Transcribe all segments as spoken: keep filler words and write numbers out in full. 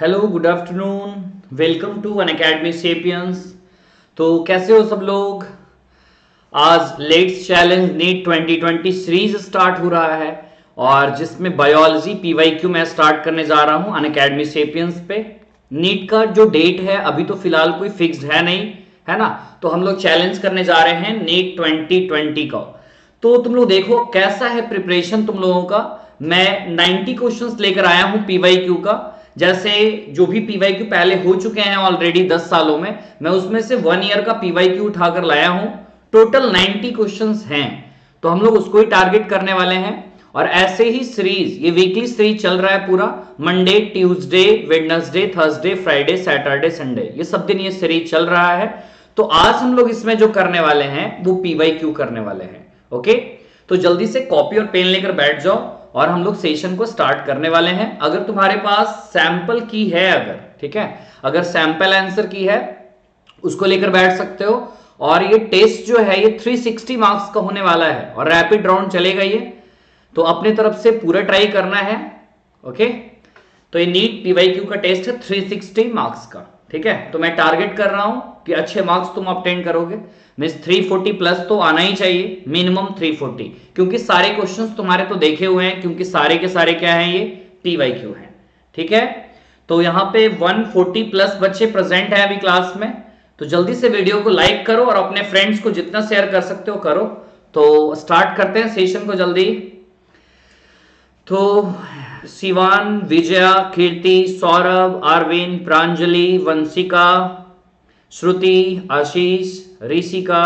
Hello good afternoon, welcome to Unacademy Sapiens. तो कैसे हो सब लोग? आज let's challenge NEET twenty twenty series start हो रहा है और जिसमें बायोलॉजी पीवाईक्यू मैं स्टार्ट करने जा रहा हूं अनअकैडमी सेपियंस पे। नीट का जो डेट है अभी तो फिलहाल कोई फिक्स्ड है नहीं, है ना। तो हम लोग चैलेंज करने जा रहे हैं नीट ट्वेंटी ट्वेंटी का। तो तुम लोग देखो कैसा है प्रिपरेशन तुम लोगों का। मैं नाइन्टी क्वेश्चंस लेकर आया हूँ पीवाईक्यू का। जैसे जो भी पीवाईक्यू पहले हो चुके हैं ऑलरेडी दस सालों में, मैं उसमें से वन ईयर का पीवाईक्यू उठाकर लाया हूं। टोटल नाइन्टी क्वेश्चंस हैं, तो हम लोग उसको ही टारगेट करने वाले हैं। और ऐसे ही सीरीज, ये वीकली सीरीज चल रहा है पूरा, Monday, Tuesday, Wednesday, Thursday, Friday, Saturday, Sunday, ये सब दिन ये सीरीज चल रहा है। तो आज हम लोग इसमें जो करने वाले हैं वो पीवाईक्यू करने वाले हैं। ओके, तो जल्दी से कॉपी और पेन लेकर बैठ जाओ और हम लोग सेशन को स्टार्ट करने वाले हैं। अगर तुम्हारे पास सैंपल की है, अगर ठीक है, अगर सैंपल आंसर की है उसको लेकर बैठ सकते हो। और ये टेस्ट जो है ये थ्री सिक्स्टी मार्क्स का होने वाला है और रैपिड राउंड चलेगा ये। तो अपने तरफ से पूरा ट्राई करना है। ओके, तो ये नीट पीवाईक्यू का टेस्ट है थ्री सिक्स्टी मार्क्स का, ठीक है। तो मैं टारगेट कर रहा हूं कि अच्छे मार्क्स तुम ऑब्टेन करोगे। मींस थ्री फोर्टी प्लस तो आना ही चाहिए, मिनिमम थ्री फोर्टी, क्योंकि सारे क्वेश्चंस तुम्हारे तो देखे हुए हैं, क्योंकि सारे के सारे क्या हैं ये पीवाईक्यू हैं, ठीक है। तो यहाँ पे वन फोर्टी प्लस बच्चे प्रेजेंट हैं अभी क्लास में। तो जल्दी से वीडियो को लाइक करो और अपने फ्रेंड्स को जितना शेयर कर सकते हो करो। तो स्टार्ट करते हैं सेशन को जल्दी। तो Shivan, Vijaya, Kirti, Saurabh, Arvind, Pranjali, Vanshika, Shruti, Ashish, Rishika,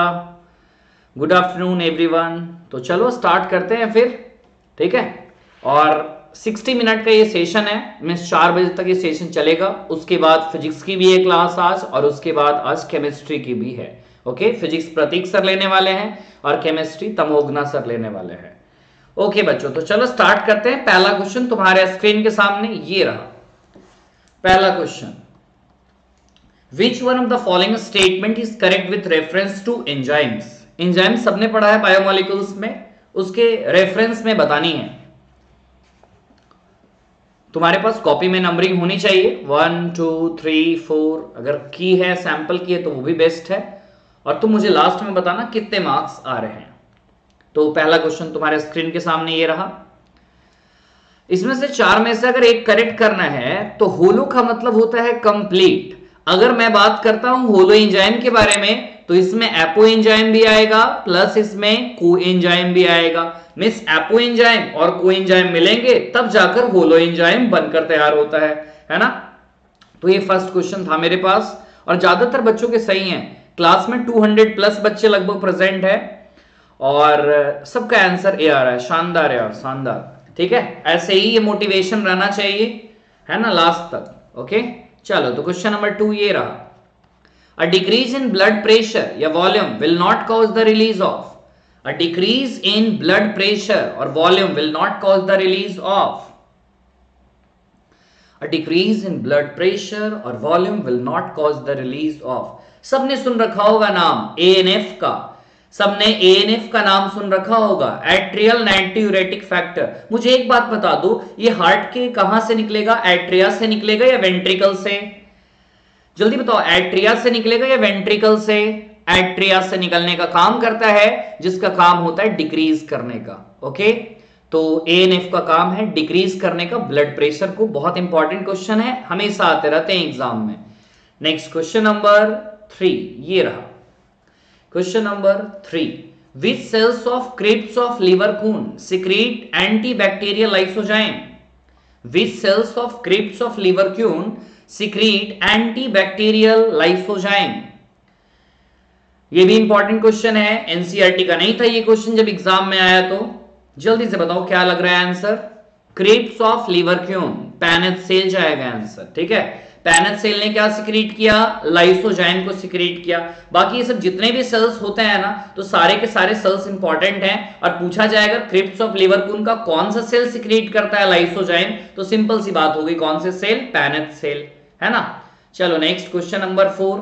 good afternoon everyone. तो चलो स्टार्ट करते हैं फिर, ठीक है। और सिक्सटी मिनट का ये सेशन है, मीन्स चार बजे तक ये सेशन चलेगा। उसके बाद फिजिक्स की भी है क्लास आज, और उसके बाद आज केमिस्ट्री की भी है। ओके, फिजिक्स प्रतीक सर लेने वाले हैं और केमिस्ट्री तमोगना सर लेने वाले हैं। ओके बच्चों, तो चलो स्टार्ट करते हैं। पहला क्वेश्चन तुम्हारे स्क्रीन के सामने ये रहा। पहला question, Which one of the following statement is correct with reference to enzymes? Enzymes सबने पढ़ा है बायोमोलिक्यूल्स में, उसके रेफरेंस में बतानी है। तुम्हारे पास कॉपी में नंबरिंग होनी चाहिए वन टू थ्री फोर। अगर की है, सैंपल की है, तो वो भी बेस्ट है। और तुम मुझे लास्ट में बताना कितने मार्क्स आ रहे हैं। तो पहला क्वेश्चन तुम्हारे स्क्रीन के सामने ये रहा। इसमें से चार में से अगर एक करेक्ट करना है तो होलो का मतलब होता है कंप्लीट। अगर मैं बात करता हूं होलो एंजाइम के बारे में, तो इसमें एपो एंजाइम भी आएगा प्लस इसमें को एंजाइम भी आएगा। मींस एपो एंजाइम और को एंजाइम मिलेंगे तब जाकर होलो एंजाइम बनकर तैयार होता है, है ना। तो ये फर्स्ट क्वेश्चन था मेरे पास और ज्यादातर बच्चों के सही हैं। क्लास में टू हंड्रेड प्लस बच्चे लगभग प्रेजेंट है और सबका आंसर ए आ रहा है। शानदार यार, शानदार, ठीक है। ऐसे ही ये मोटिवेशन रहना चाहिए, है ना, लास्ट तक। ओके चलो, तो क्वेश्चन नंबर टू ये रहा। A decrease in blood pressure या volume will not cause the release of. A decrease in blood pressure और volume will not cause the release of. A decrease in blood pressure और volume will not cause the release of. सबने सुन रखा होगा नाम A N F का, सबने A N F का नाम सुन रखा होगा, एट्रियल नाइट्रोयूरेटिक फैक्टर। मुझे एक बात बता दो, ये हार्ट के कहां से निकलेगा? एट्रिया से निकलेगा या वेंट्रिकल से? जल्दी बताओ, एट्रिया से निकलेगा या वेंट्रिकल से? एट्रिया से निकलने का काम करता है, जिसका काम होता है डिक्रीज करने का। ओके, तो ए एन एफ का काम है डिक्रीज करने का ब्लड प्रेशर को। बहुत इंपॉर्टेंट क्वेश्चन है, हमेशा आते रहते हैं एग्जाम में। नेक्स्ट क्वेश्चन नंबर थ्री ये रहा। Question number three, which cells of crypts of लिवरकून secrete antibacterial lysozyme. Which cells of crypts of लिवरकून secrete antibacterial lysozyme. ये भी इंपॉर्टेंट क्वेश्चन है, एनसीईआरटी का नहीं था ये क्वेश्चन जब एग्जाम में आया। तो जल्दी से बताओ क्या लग रहा है answer. Crypts of लिवरक्यून, Paneth cell जाएगा आंसर, ठीक है। पैनेट सेल ने क्या सिक्रीट किया? लाइसोजाइम को सिक्रीट किया। बाकी ये सब जितने भी सेल्स होते हैं ना, तो सारे के सारे सेल्स इंपॉर्टेंट हैं। और पूछा जाएगा क्रिप्स ऑफ लिवरकून का कौन सा सेल सिक्रीट करता है लाइसोजाइम, तो सिंपल सी बात होगी कौन से सेल, पैनेट सेल, है ना। चलो next question number four,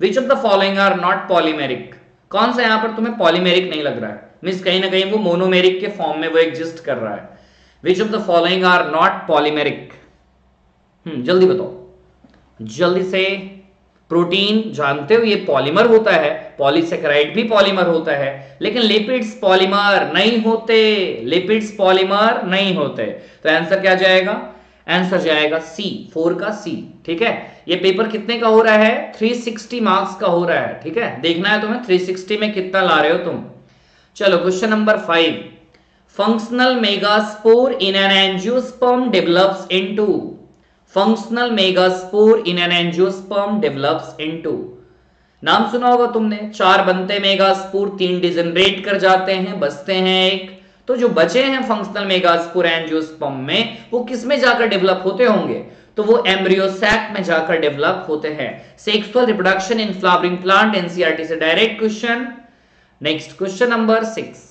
which of the following are not polymeric. कौन सा यहाँ पर तुम्हें पॉलीमेरिक नहीं लग रहा है, मीन्स कहीं ना कहीं वो मोनोमेरिक के फॉर्म में वो एग्जिस्ट कर रहा है। Which of the following are not polymeric. Hmm जल्दी बताओ जल्दी से। प्रोटीन जानते हो ये पॉलीमर होता है, पॉलीसेकेराइड भी पॉलीमर होता है, लेकिन लिपिड्स पॉलीमर नहीं होते, लिपिड्स पॉलीमर नहीं होते। तो आंसर क्या जाएगा? आंसर जाएगा सी, फोर का सी। ठीक है, ये पेपर कितने का हो रहा है? तीन सौ साठ मार्क्स का हो रहा है। ठीक है, देखना है तुम्हें तीन सौ साठ में कितना ला रहे हो तुम। चलो question number five, functional megaspore in an angiosperm develops into, functional megaspore in an angiosperm develops into. नाम सुना होगा तुमने, चार बनते मेगास्पोर, तीन डिजनरेट कर जाते हैं, बचते हैं एक। तो जो बचे हैं फंक्शनल मेगास्पोर एंजियोस्पर्म में, वो किस में जाकर डेवलप होते होंगे? तो वो एम्ब्रियो सैक में जाकर डेवलप होते हैं। Sexual reproduction in flowering plant, NCERT से direct question. Next question number six,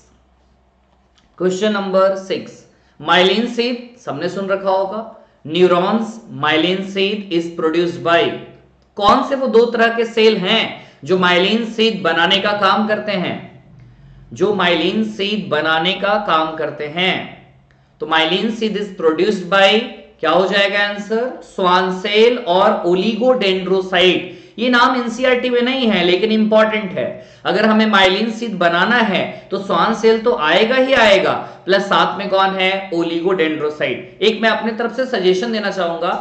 question number six, myelin sheath सबने सुन रखा होगा, neurons, myelin sheath is produced by, कौन से वो दो तरह के सेल हैं जो माइलिन सीड बनाने का काम करते हैं, जो माइलिन सीड बनाने का काम करते हैं? तो myelin sheath is produced by क्या हो जाएगा आंसर? स्वान सेल और ओलिगोडेंड्रोसाइट। ये नाम एनसीईआरटी में नहीं है लेकिन इंपॉर्टेंट है। अगर हमें माइलिन सीड बनाना है तो स्वान सेल तो आएगा ही आएगा, प्लस साथ में कौन है? ओलिगोडेंड्रोसाइट। एक मैं अपने तरफ से सजेशन देना चाहूंगा,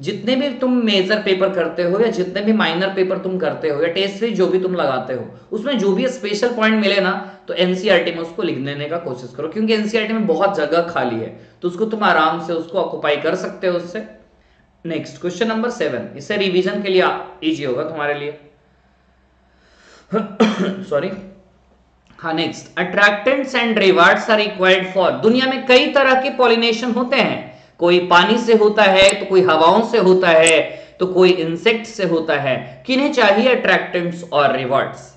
जितने भी तुम मेजर पेपर करते हो या जितने भी माइनर पेपर तुम करते हो या टेस्ट सीरीज जो भी तुम लगाते हो, उसमें जो भी स्पेशल पॉइंट मिले ना तो एनसीईआरटी में उसको लिख लेने का कोशिश करो, क्योंकि एनसीईआरटी में बहुत जगह खाली है तो उसको तुम आराम से उसको ऑक्यूपाई कर सकते हो उससे। नेक्स्ट क्वेश्चन नंबर सेवन, इससे रिवीजन के लिए इजी होगा तुम्हारे लिए, सॉरी। हाँ, next, attractants and rewards are required for, दुनिया में कई तरह के पॉलिनेशन होते हैं, कोई पानी से होता है, तो कोई हवाओं से होता है, तो कोई इंसेक्ट से होता है, किन्हें चाहिए अट्रैक्टेंट्स और रिवार्ड्स?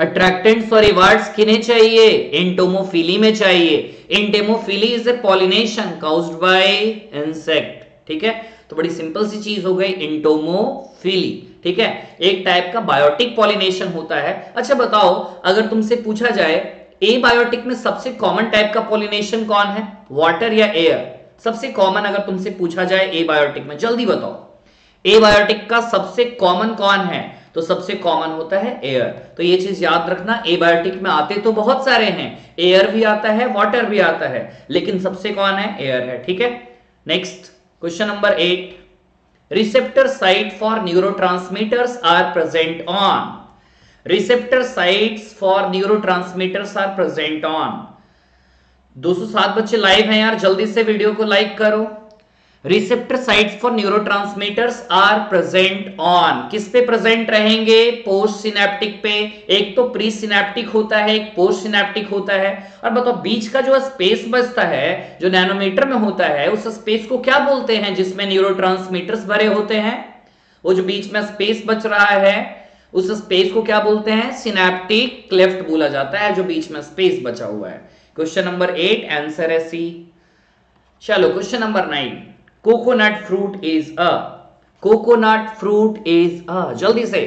अट्रैक्टेंट्स और रिवार्ड्स किन्हें चाहिए? एंटोमोफिली में चाहिए। Entomophily is a pollination caused by insect. ठीक है, तो बड़ी सिंपल सी चीज हो गई एंटोमोफिली। ठीक है, एक टाइप का बायोटिक पॉलिनेशन होता है। अच्छा बताओ, अगर तुमसे पूछा जाए ए बायोटिक में सबसे कॉमन टाइप का पॉलिनेशन कौन है, वाटर या एयर? सबसे कॉमन अगर तुमसे पूछा जाए ए बायोटिक में, जल्दी बताओ ए बायोटिक का सबसे कॉमन कौन है? तो सबसे कॉमन होता है एयर। तो ये चीज याद रखना, ए बायोटिक में आते तो बहुत सारे हैं, एयर भी आता है, वाटर भी आता है, लेकिन सबसे कौन है? एयर है। ठीक है, next question number eight, receptor site for neurotransmitters are present on, receptor sites for neurotransmitters are present on. दो सौ सात बच्चे लाइव हैं यार, जल्दी से वीडियो को लाइक करो। Receptor sites for neurotransmitters are present on, किस पे प्रेजेंट रहेंगे? पोस्ट सिनेप्टिक पे। एक तो प्री सिनेप्टिक होता है, एक पोस्ट सिनेप्टिक होता है। और बताओ बीच का जो स्पेस बचता है जो नैनोमीटर में होता है, उस स्पेस को क्या बोलते हैं जिसमें न्यूरोट्रांसमीटर्स भरे होते हैं? वो जो बीच में स्पेस बच रहा है उस स्पेस को क्या बोलते हैं? सिनेप्टिक क्लेफ्ट बोला जाता है, जो बीच में स्पेस बचा हुआ है। क्वेश्चन नंबर एट, आंसर है सी। चलो question number nine, coconut fruit is a, coconut fruit is a, जल्दी से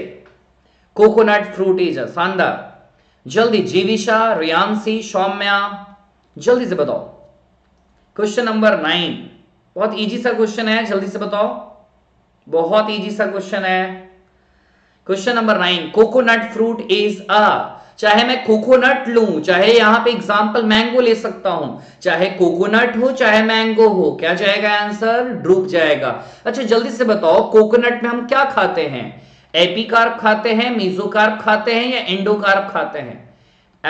कोकोनट फ्रूट इज अ, शानदार, जल्दी जीविशा, रियांशी, सौम्या, जल्दी से बताओ। क्वेश्चन नंबर नाइन, बहुत इजी सा क्वेश्चन है, जल्दी से बताओ, बहुत इजी सा क्वेश्चन है। Question number nine, coconut fruit is a, चाहे मैं कोकोनट लूं, चाहे यहां पे एग्जांपल मैंगो ले सकता हूं, चाहे कोकोनट हो चाहे मैंगो हो, क्या जाएगा आंसर? ड्रूप जाएगा। अच्छा जल्दी से बताओ, कोकोनट में हम क्या खाते हैं? एपीकार्प खाते हैं, मेसोकार्प खाते हैं या एंडोकार्प खाते हैं?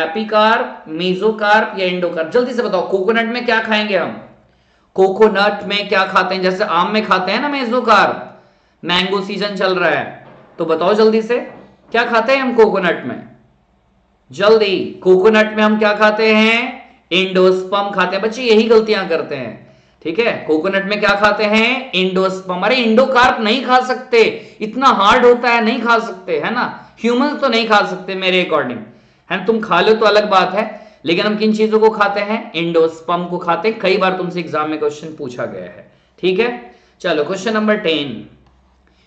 एपीकार्प, मेसोकार्प या एंडोकार्प, जल्दी से बताओ कोकोनट में क्या खाएंगे हम? कोकोनट में क्या खाते हैं? जैसे आम में खाते हैं ना मेसोकार्प, मैंगो सीजन चल रहा है, तो बताओ जल्दी से क्या खाते हैं हम कोकोनट में? जल्दी, कोकोनट में हम क्या खाते हैं? एंडोस्पर्म खाते हैं। बच्चे यही गलतियां करते हैं। ठीक है, कोकोनट में क्या खाते हैं? एंडोस्पर्म। अरे एंडोकार्प नहीं खा सकते, इतना हार्ड होता है, नहीं खा सकते, है ना, ह्यूमन तो नहीं खा सकते मेरे अकॉर्डिंग, है ना, तुम खा लो तो अलग बात है, लेकिन हम किन चीजों को खाते हैं? एंडोस्पर्म को खाते हैं। कई बार तुमसे एग्जाम में क्वेश्चन पूछा गया है। ठीक है, चलो question number ten,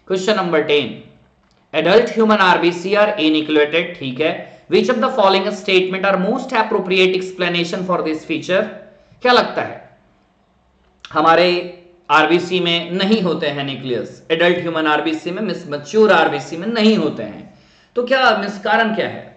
question number ten, adult human RBC are enucleated. ठीक है, Which of the following statement are most appropriate explanation for this feature? क्या लगता है हमारे आरबीसी में नहीं होते हैं न्यूक्लियस, एडल्ट ह्यूमन आरबीसी में, मिस मैच्योर आरबीसी में नहीं होते हैं। तो क्या मिस कारण क्या है?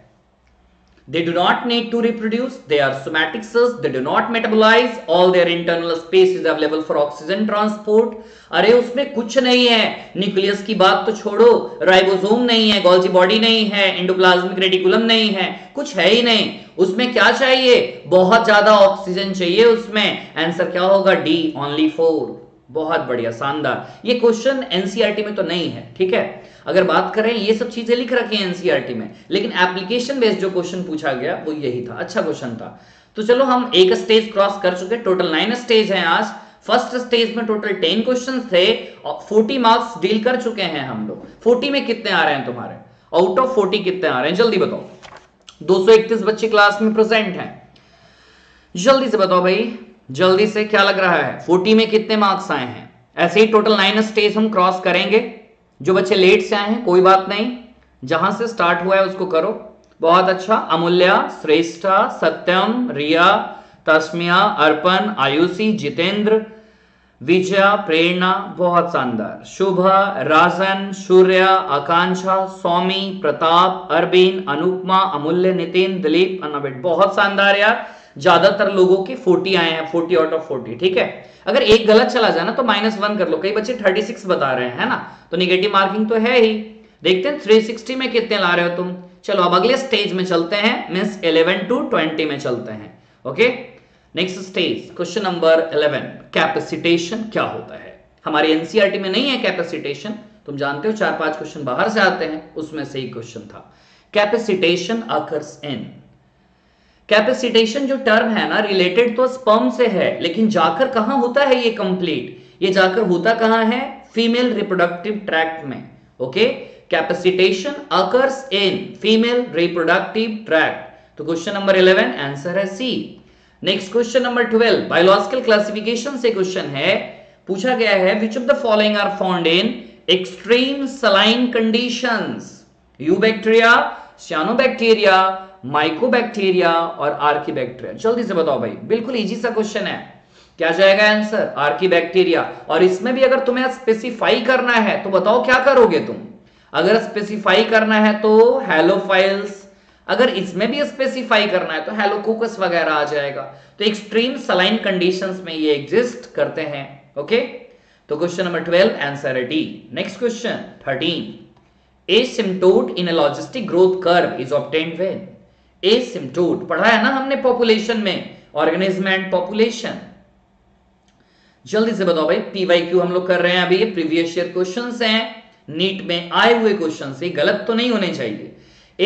They do not need to reproduce. They are somatic cells. They do not metabolize. All their internal space is available for oxygen transport. अरे उसमें कुछ नहीं है, न्यूक्लियस की बात तो छोड़ो, राइबोसोम नहीं है, गोल्जी बॉडी नहीं है, एंडोप्लाज्मिक रेटिकुलम नहीं है, कुछ है ही नहीं। उसमें क्या चाहिए? बहुत ज्यादा ऑक्सीजन चाहिए उसमें। आंसर क्या होगा? D, only four. बहुत बढ़िया, शानदार। ये क्वेश्चन एनसीईआरटी में तो नहीं है, ठीक है। अगर बात करें, ये सब चीजें लिख रखी हैं एनसीईआरटी में, लेकिन एप्लीकेशन बेस्ड जो क्वेश्चन पूछा गया वो यही था। अच्छा क्वेश्चन था। तो चलो हम एक स्टेज क्रॉस कर चुके, टोटल नाइन स्टेज हैं आज। फर्स्ट स्टेज में टोटल टेन क्वेश्चन थे और फोर्टी मार्क्स डील कर चुके हैं हम लोग। फोर्टी में कितने आ रहे हैं तुम्हारे? आउट ऑफ फोर्टी कितने आ रहे हैं, जल्दी बताओ। दो सौ इकतीस बच्चे क्लास में प्रेजेंट हैं, जल्दी से बताओ भाई, जल्दी से। क्या लग रहा है फोर्टी में कितने मार्क्स आए हैं? ऐसे ही टोटल नाइन स्टेज हम क्रॉस करेंगे। जो बच्चे लेट से आए हैं कोई बात नहीं, जहां से स्टार्ट हुआ है उसको करो। बहुत अच्छा। अमूल्या, श्रेष्ठा, सत्यम, रिया, तस्मिया, अर्पण, आयुषी, जितेंद्र, विजया, प्रेरणा, बहुत शानदार। शुभा, राजन, सूर्या, आकांक्षा, स्वामी, प्रताप, अरविंद, अनुपमा, अमूल्य, नितिन, दिलीप, अनाबेट, बहुत शानदार यार। ज्यादातर लोगों के फोर्टी आए हैं, फोर्टी आउट ऑफ फोर्टी, ठीक है। अगर एक गलत चला जाए ना तो माइनस वन कर लो। कई बच्चे थर्टी सिक्स बता रहे हैं, है ना, तो निगेटिव मार्किंग तो है ही। देखते हैं थ्री सिक्सटी में कितने ला रहे हो तुम। चलो अब अगले स्टेज में चलते हैं, मींस इलेवन टू ट्वेंटी में चलते हैं। Okay, next stage question number eleven, capacitation क्या होता है। हमारे एनसीईआरटी में नहीं है कैपेसिटेशन, तुम जानते हो चार पांच क्वेश्चन बाहर से आते हैं, उसमें से ही क्वेश्चन था। कैपेसिटेशन अकर्स इन, कैपेसिटेशन जो टर्म है ना, रिलेटेड तो स्पर्म से है, लेकिन जाकर कहां होता है ये कंप्लीट, ये जाकर होता कहां है? फीमेल रिप्रोडक्टिव ट्रैक्ट में। Okay, capacitation occurs in female reproductive tract. तो क्वेश्चन नंबर इलेवन आंसर है C. Next question number twelve, biological classification से क्वेश्चन है, पूछा गया है which of the following are found in extreme saline conditions, eubacteria, cyanobacteria, mycobacteria और archaebacteria. जल्दी से बताओ भाई, बिल्कुल इजी सा क्वेश्चन है। क्या जाएगा आंसर? आर्किबैक्टीरिया। और इसमें भी अगर तुम्हें स्पेसिफाई करना है तो बताओ क्या करोगे तुम। अगर स्पेसिफाई करना है तो हैलोफाइल्स, अगर इसमें भी स्पेसिफाई करना है तो हेलोकोकस वगैरह आ जाएगा। तो एक्सट्रीम सलाइन कंडीशंस में ये एग्जिस्ट करते हैं। ओके, तो क्वेश्चन नंबर ट्वेल्व आंसर है D. Next question thirteen, asymptote in a logistic growth curve is obtained when. Asymptote पढ़ा है ना हमने पॉपुलेशन में, ऑर्गेनिज्म एंड पॉपुलेशन। जल्दी से बताओ भाई, पीवाईक्यू हम लोग कर रहे हैं अभी, ये प्रीवियस ईयर क्वेश्चंस हैं, नीट में आए हुए क्वेश्चंस, ये गलत तो नहीं होने चाहिए।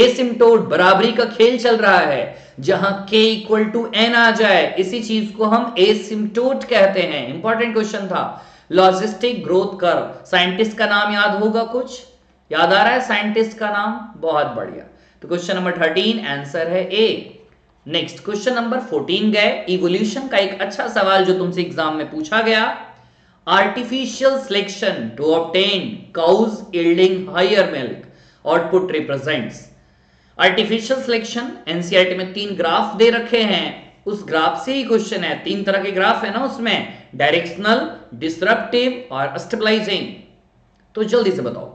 एसिम्प्टोट, बराबरी का खेल चल रहा है, जहां k इक्वल टू एन आ जाए, इसी चीज को हम एसिम्प्टोट कहते हैं। इंपॉर्टेंट क्वेश्चन था। लॉजिस्टिक ग्रोथ कर्व, साइंटिस्ट का नाम याद होगा, कुछ याद आ रहा है साइंटिस्ट का नाम? बहुत बढ़िया। तो क्वेश्चन नंबर थर्टीन आंसर है A. Next question number fourteen गए, इवोल्यूशन का एक अच्छा सवाल जो तुमसे एग्जाम में पूछा गया, artificial selection to obtain cows yielding higher milk output represents. Artificial selection NCERT में तीन ग्राफ दे रखे हैं, उस ग्राफ से ही क्वेश्चन है। तीन तरह के ग्राफ है ना उसमें, डायरेक्शनल, डिसरप्टिव और स्टेबलाइजिंग। तो जल्दी से बताओ,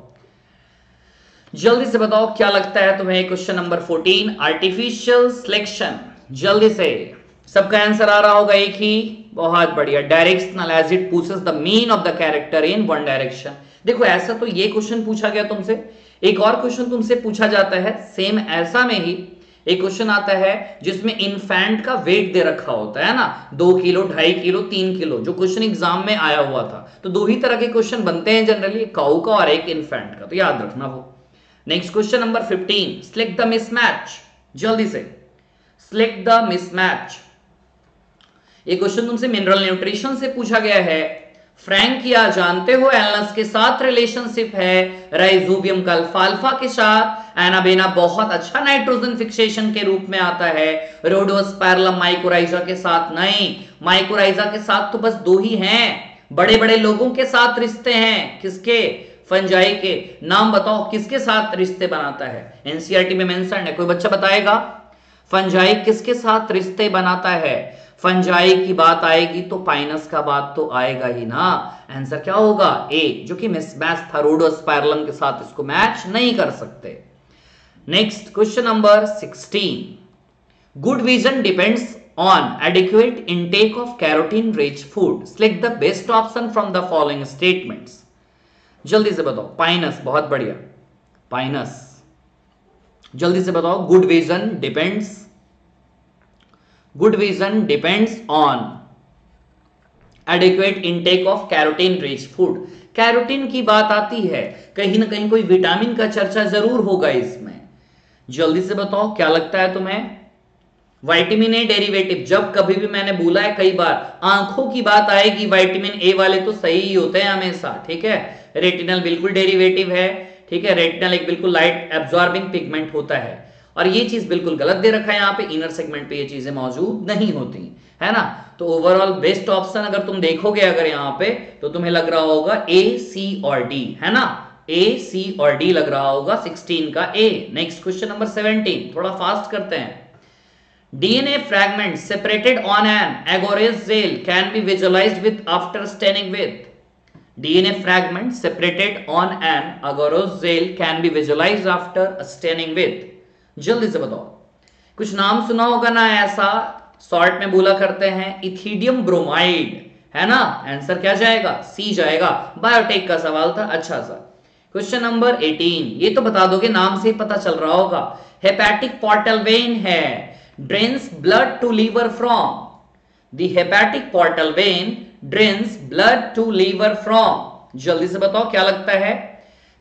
जल्दी से बताओ क्या लगता है तुम्हें question number fourteen, artificial selection. जल्दी से, सबका आंसर आ रहा होगा एक ही, बहुत बढ़िया। Directional as it pushes the mean of the character in one direction. देखो ऐसा तो ये क्वेश्चन पूछा गया तुमसे। एक और क्वेश्चन तुमसे पूछा जाता है सेम ऐसा में ही, एक क्वेश्चन आता है जिसमें इन्फेंट का वेट दे रखा होता है ना, दो किलो, ढाई किलो, तीन किलो, जो क्वेश्चन एग्जाम में आया हुआ था। तो दो ही तरह के क्वेश्चन बनते हैं जनरली, एक काऊ का और एक इन्फेंट का, तो याद रखना वो। Next question number fifteen, select the mismatch. जल्दी से, सिलेक्ट द मिसमैच। ये क्वेश्चन तुमसे मिनरल न्यूट्रिशन से पूछा गया है। फ्रैंकिया जानते हो एलनस के साथ रिलेशनशिप है, राइजोबियम का अल्फाल्फा के साथ, एनाबेना बहुत अच्छा नाइट्रोजन फिक्सेशन के रूप में आता है, रोडोस्पैरलम माइकोराइजा के साथ नहीं। माइकोराइजा के साथ तो बस दो ही हैं, बड़े बड़े लोगों के साथ रिश्ते हैं, किसके? फंजाई के। नाम बताओ किसके साथ रिश्ते बनाता है, एनसीईआरटी में मेंशन है, कोई बच्चा बताएगा? फंजाई किसके साथ रिश्ते बनाता है? फंजाई की बात आएगी तो पाइनस का बात तो आएगा ही ना। आंसर क्या होगा ए, जो कि मिसमैच थायरोइडस स्पाइरलम के साथ इसको मैच नहीं कर सकते। नेक्स्ट क्वेश्चन नंबर सोलह, good vision depends on adequate intake of carotene rich food, select the best option from the following statements. जल्दी से बताओ पाइनस, बहुत बढ़िया पाइनस, जल्दी से बताओ। Good vision depends Good vision depends on adequate intake of carotene rich food। Carotene की बात आती है, कहीं ना कहीं कोई विटामिन का चर्चा जरूर होगा इसमें। जल्दी से बताओ क्या लगता है तुम्हें। विटामिन ए डेरिवेटिव, जब कभी भी मैंने बोला है कई बार, आंखों की बात आएगी, विटामिन ए वाले तो सही ही होते हैं हमेशा, ठीक है। रेटिनल बिल्कुल डेरिवेटिव है, ठीक है। रेटिनल एक बिल्कुल लाइट एब्जॉर्बिंग पिगमेंट होता है और ये चीज बिल्कुल गलत दे रखा है यहाँ पे, इनर सेगमेंट पे ये चीजें मौजूद नहीं होती है ना। तो ओवरऑल बेस्ट ऑप्शन अगर तुम देखोगे अगर यहाँ पे तो तुम्हें लग रहा होगा ए सी और डी, है ना, ए सी और डी लग रहा होगा सोलह का ए। नेक्स्ट क्वेश्चन नंबर सत्रह, थोड़ा फास्ट करते हैं। DNA fragment separated on an agarose gel can be visualised with after staining with. DNA fragment separated on an agarose gel can be visualised after staining with. जल्दी से बताओ, कुछ नाम सुना होगा ना ऐसा, शॉर्ट में बोला करते हैं इथिडियम ब्रोमाइड, है ना। आंसर क्या जाएगा सी जाएगा, बायोटेक का सवाल था। अच्छा सा क्वेश्चन नंबर अठारह, ये तो बता दोगे, नाम से ही पता चल रहा होगा। हेपेटिक पोर्टल वेन है, drains blood to liver from. The hepatic portal vein drains blood to liver from. जल्दी से बताओ क्या लगता है।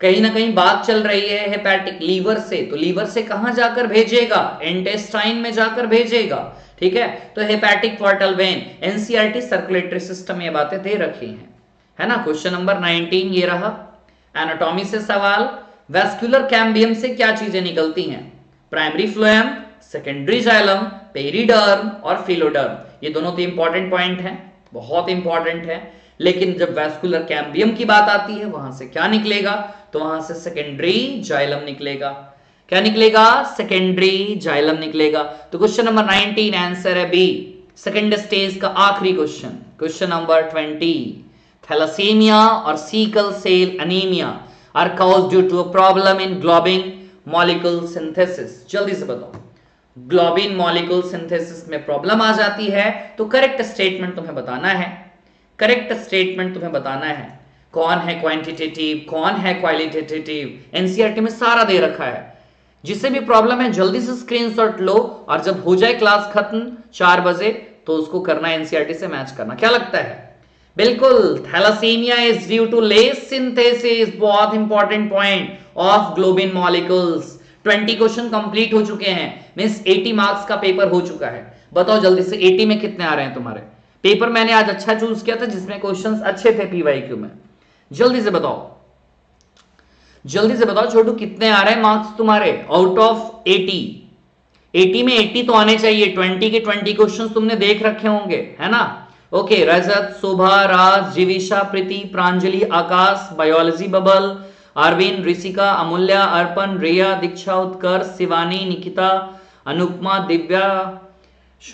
कहीं ना कहीं बात चल रही है हेपेटिक, लीवर से, तो लीवर से कहां जाकर भेजेगा, इंटेस्टाइन में जाकर भेजेगा, ठीक है। तो hepatic portal vein, NCERT circulatory system, ये बातें दे रखी हैं, है ना। क्वेश्चन नंबर उन्नीस ये रहा, एनाटॉमी से सवाल। वैस्कुलर कैम्बियम से क्या चीजें निकलती हैं, primary phloem, secondary xylem, periderm और फिलोडर्म। ये दोनों तो इंपॉर्टेंट पॉइंट है, बहुत इंपॉर्टेंट है, लेकिन जब वैस्कुलर कैम्बियम की बात आती है वहां से क्या निकलेगा, तो वहां से सेकेंडरी जाइलम निकलेगा। क्या निकलेगा, सेकेंडरी जाइलम निकलेगा। तो क्वेश्चन नंबर उन्नीस आंसर है बी, सेकेंड स्टेज का आखिरी क्वेश्चन। क्वेश्चन नंबर बीस, थैलासीमिया और sickle cell anaemia are caused due to a problem in globin molecule synthesis. जल्दी से बताओ, ग्लोबिन मॉलिक्यूल सिंथेसिस में प्रॉब्लम आ जाती है तो करेक्ट स्टेटमेंट तुम्हें बताना है, करेक्ट स्टेटमेंट तुम्हें बताना है। कौन है क्वांटिटेटिव, कौन है क्वालिटेटिव, एनसीईआरटी में सारा दे रखा है। जिसे भी प्रॉब्लम है जल्दी से स्क्रीनशॉट लो और जब हो जाए क्लास खत्म चार बजे तो उसको करना एनसीईआरटी से मैच करना। क्या लगता है, बिल्कुल thalassaemia is due to less synthesis, बहुत important point of globin molecules. बीस क्वेश्चन कंप्लीट हो चुके हैं, मींस अस्सी मार्क्स का पेपर हो चुका है। बताओ जल्दी से अस्सी में कितने आ रहे हैं तुम्हारे। पेपर मैंने आज अच्छा चूज किया था जिसमें क्वेश्चंस अच्छे थे पीवाईक्यू में। जल्दी से बताओ, जल्दी से बताओ छोटू कितने आ रहे हैं मार्क्स तुम्हारे आउट ऑफ अस्सी। अस्सी में अस्सी तो आने चाहिए, बीस के बीस क्वेश्चंस तुमने देख रखे होंगे, है ना। Okay, Rajat, Shobha, Raj, Jivisha, Preeti, Pranjali, Akash, biology bubble, Arvind, Rishika, Amulya, Arpan, Riya, Diksha, Utkarsh, Shivani, Nikita, Anupama, Divya.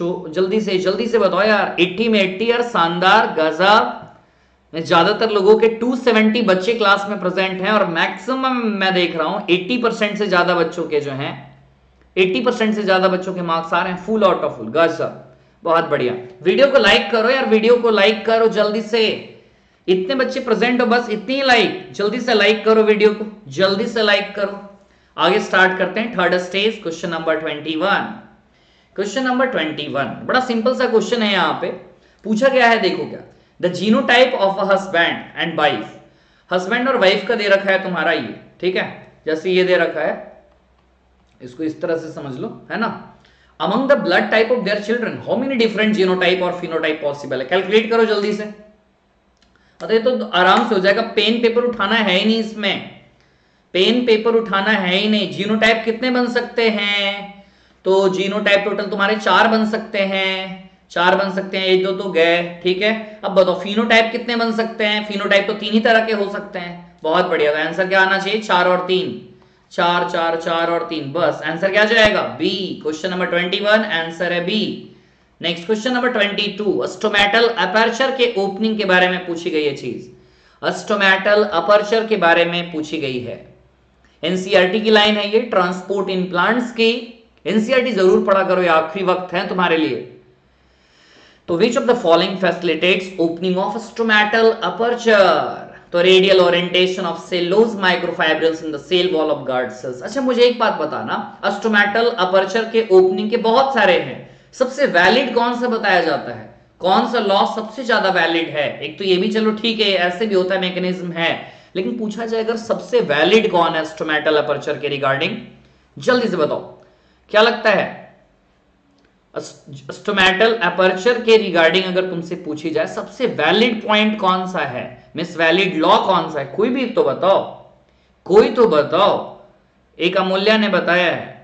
जल्दी से जल्दी से बताओ यार, अस्सी में अस्सी यार, शानदार, गजब। ज्यादातर लोगों के दो सौ सत्तर बच्चे क्लास में प्रेजेंट हैं और मैक्सिमम मैं देख रहा हूं अस्सी परसेंट से ज्यादा बच्चों के जो हैं अस्सी परसेंट से ज्यादा बच्चों के मार्क्स आ रहे हैं, फुल आउट ऑफ फुल, गजब, बहुत बढ़िया। वीडियो को लाइक करो यार, वीडियो को लाइक करो जल्दी से, इतने बच्चे प्रेजेंट हो, बस इतनी लाइक, जल्दी से लाइक करो वीडियो को, जल्दी से लाइक करो। आगे स्टार्ट करते हैं थर्ड स्टेज, क्वेश्चन नंबर इक्कीस। क्वेश्चन नंबर इक्कीस बड़ा सिंपल सा क्वेश्चन है, यहाँ पे पूछा गया है, देखो क्या, the genotype of a husband and wife, husband और वाइफ का दे रखा है तुम्हारा ये, ठीक है। जैसे ये दे रखा है, इसको इस तरह से समझ लो, है ना। Among the blood type of their children how many different genotype और फिनोटाइप पॉसिबल है, कैलकुलेट करो जल्दी से। अरे तो आराम से हो जाएगा, पेन पेपर उठाना है ही नहीं इसमें, पेन पेपर उठाना है ही नहीं। जीनोटाइप कितने बन सकते हैं, तो जीनोटाइप टोटल तुम्हारे चार बन सकते हैं, चार बन सकते हैं, एक दो तो गए, ठीक है। अब बताओ फिनोटाइप कितने बन सकते हैं, फिनोटाइप तो तीन ही तरह के हो सकते हैं, बहुत बढ़िया। आंसर क्या आना चाहिए, चार और तीन, चार चार चार और तीन, बस। आंसर क्या जाएगा बी, क्वेश्चन नंबर इक्कीस आंसर है बी, नेक्स्ट क्वेश्चन नंबर बाईस, स्टोमैटल अपर्चर के ओपनिंग के बारे में पूछी गई है चीज। स्टोमैटल अपर्चर के बारे में पूछी गई है। एनसीईआरटी की लाइन है ये, ट्रांसपोर्ट इन प्लांट्स की। एनसीईआरटी जरूर पढ़ा करो, ये आखिरी वक्त है तुम्हारे लिए। तो which of the following facilitates opening of stomatal aperture? तो radial orientation of cellulose microfibrils in the cell wall of guard cells. अच्छा मुझे एक बात बताना, स्टोमैटल अपर्चर के ओपनिंग के बहुत सारे हैं, सबसे वैलिड कौन सा बताया जाता है? कौन सा लॉ सबसे ज्यादा वैलिड है? एक तो ये भी चलो ठीक है, ऐसे भी होता है, मैकेनिज्म है, लेकिन पूछा जाएगा सबसे वैलिड कौन है स्टोमैटल अपर्चर के रिगार्डिंग? जल्दी से बताओ क्या लगता है स्टोमैटल अपर्चर के रिगार्डिंग अगर तुमसे पूछी जाए सबसे वैलिड पॉइंट कौन सा है, मिस वैलिड लॉ कौन सा है? कोई भी तो बताओ, कोई तो बताओ। एक अमूल्या ने बताया है,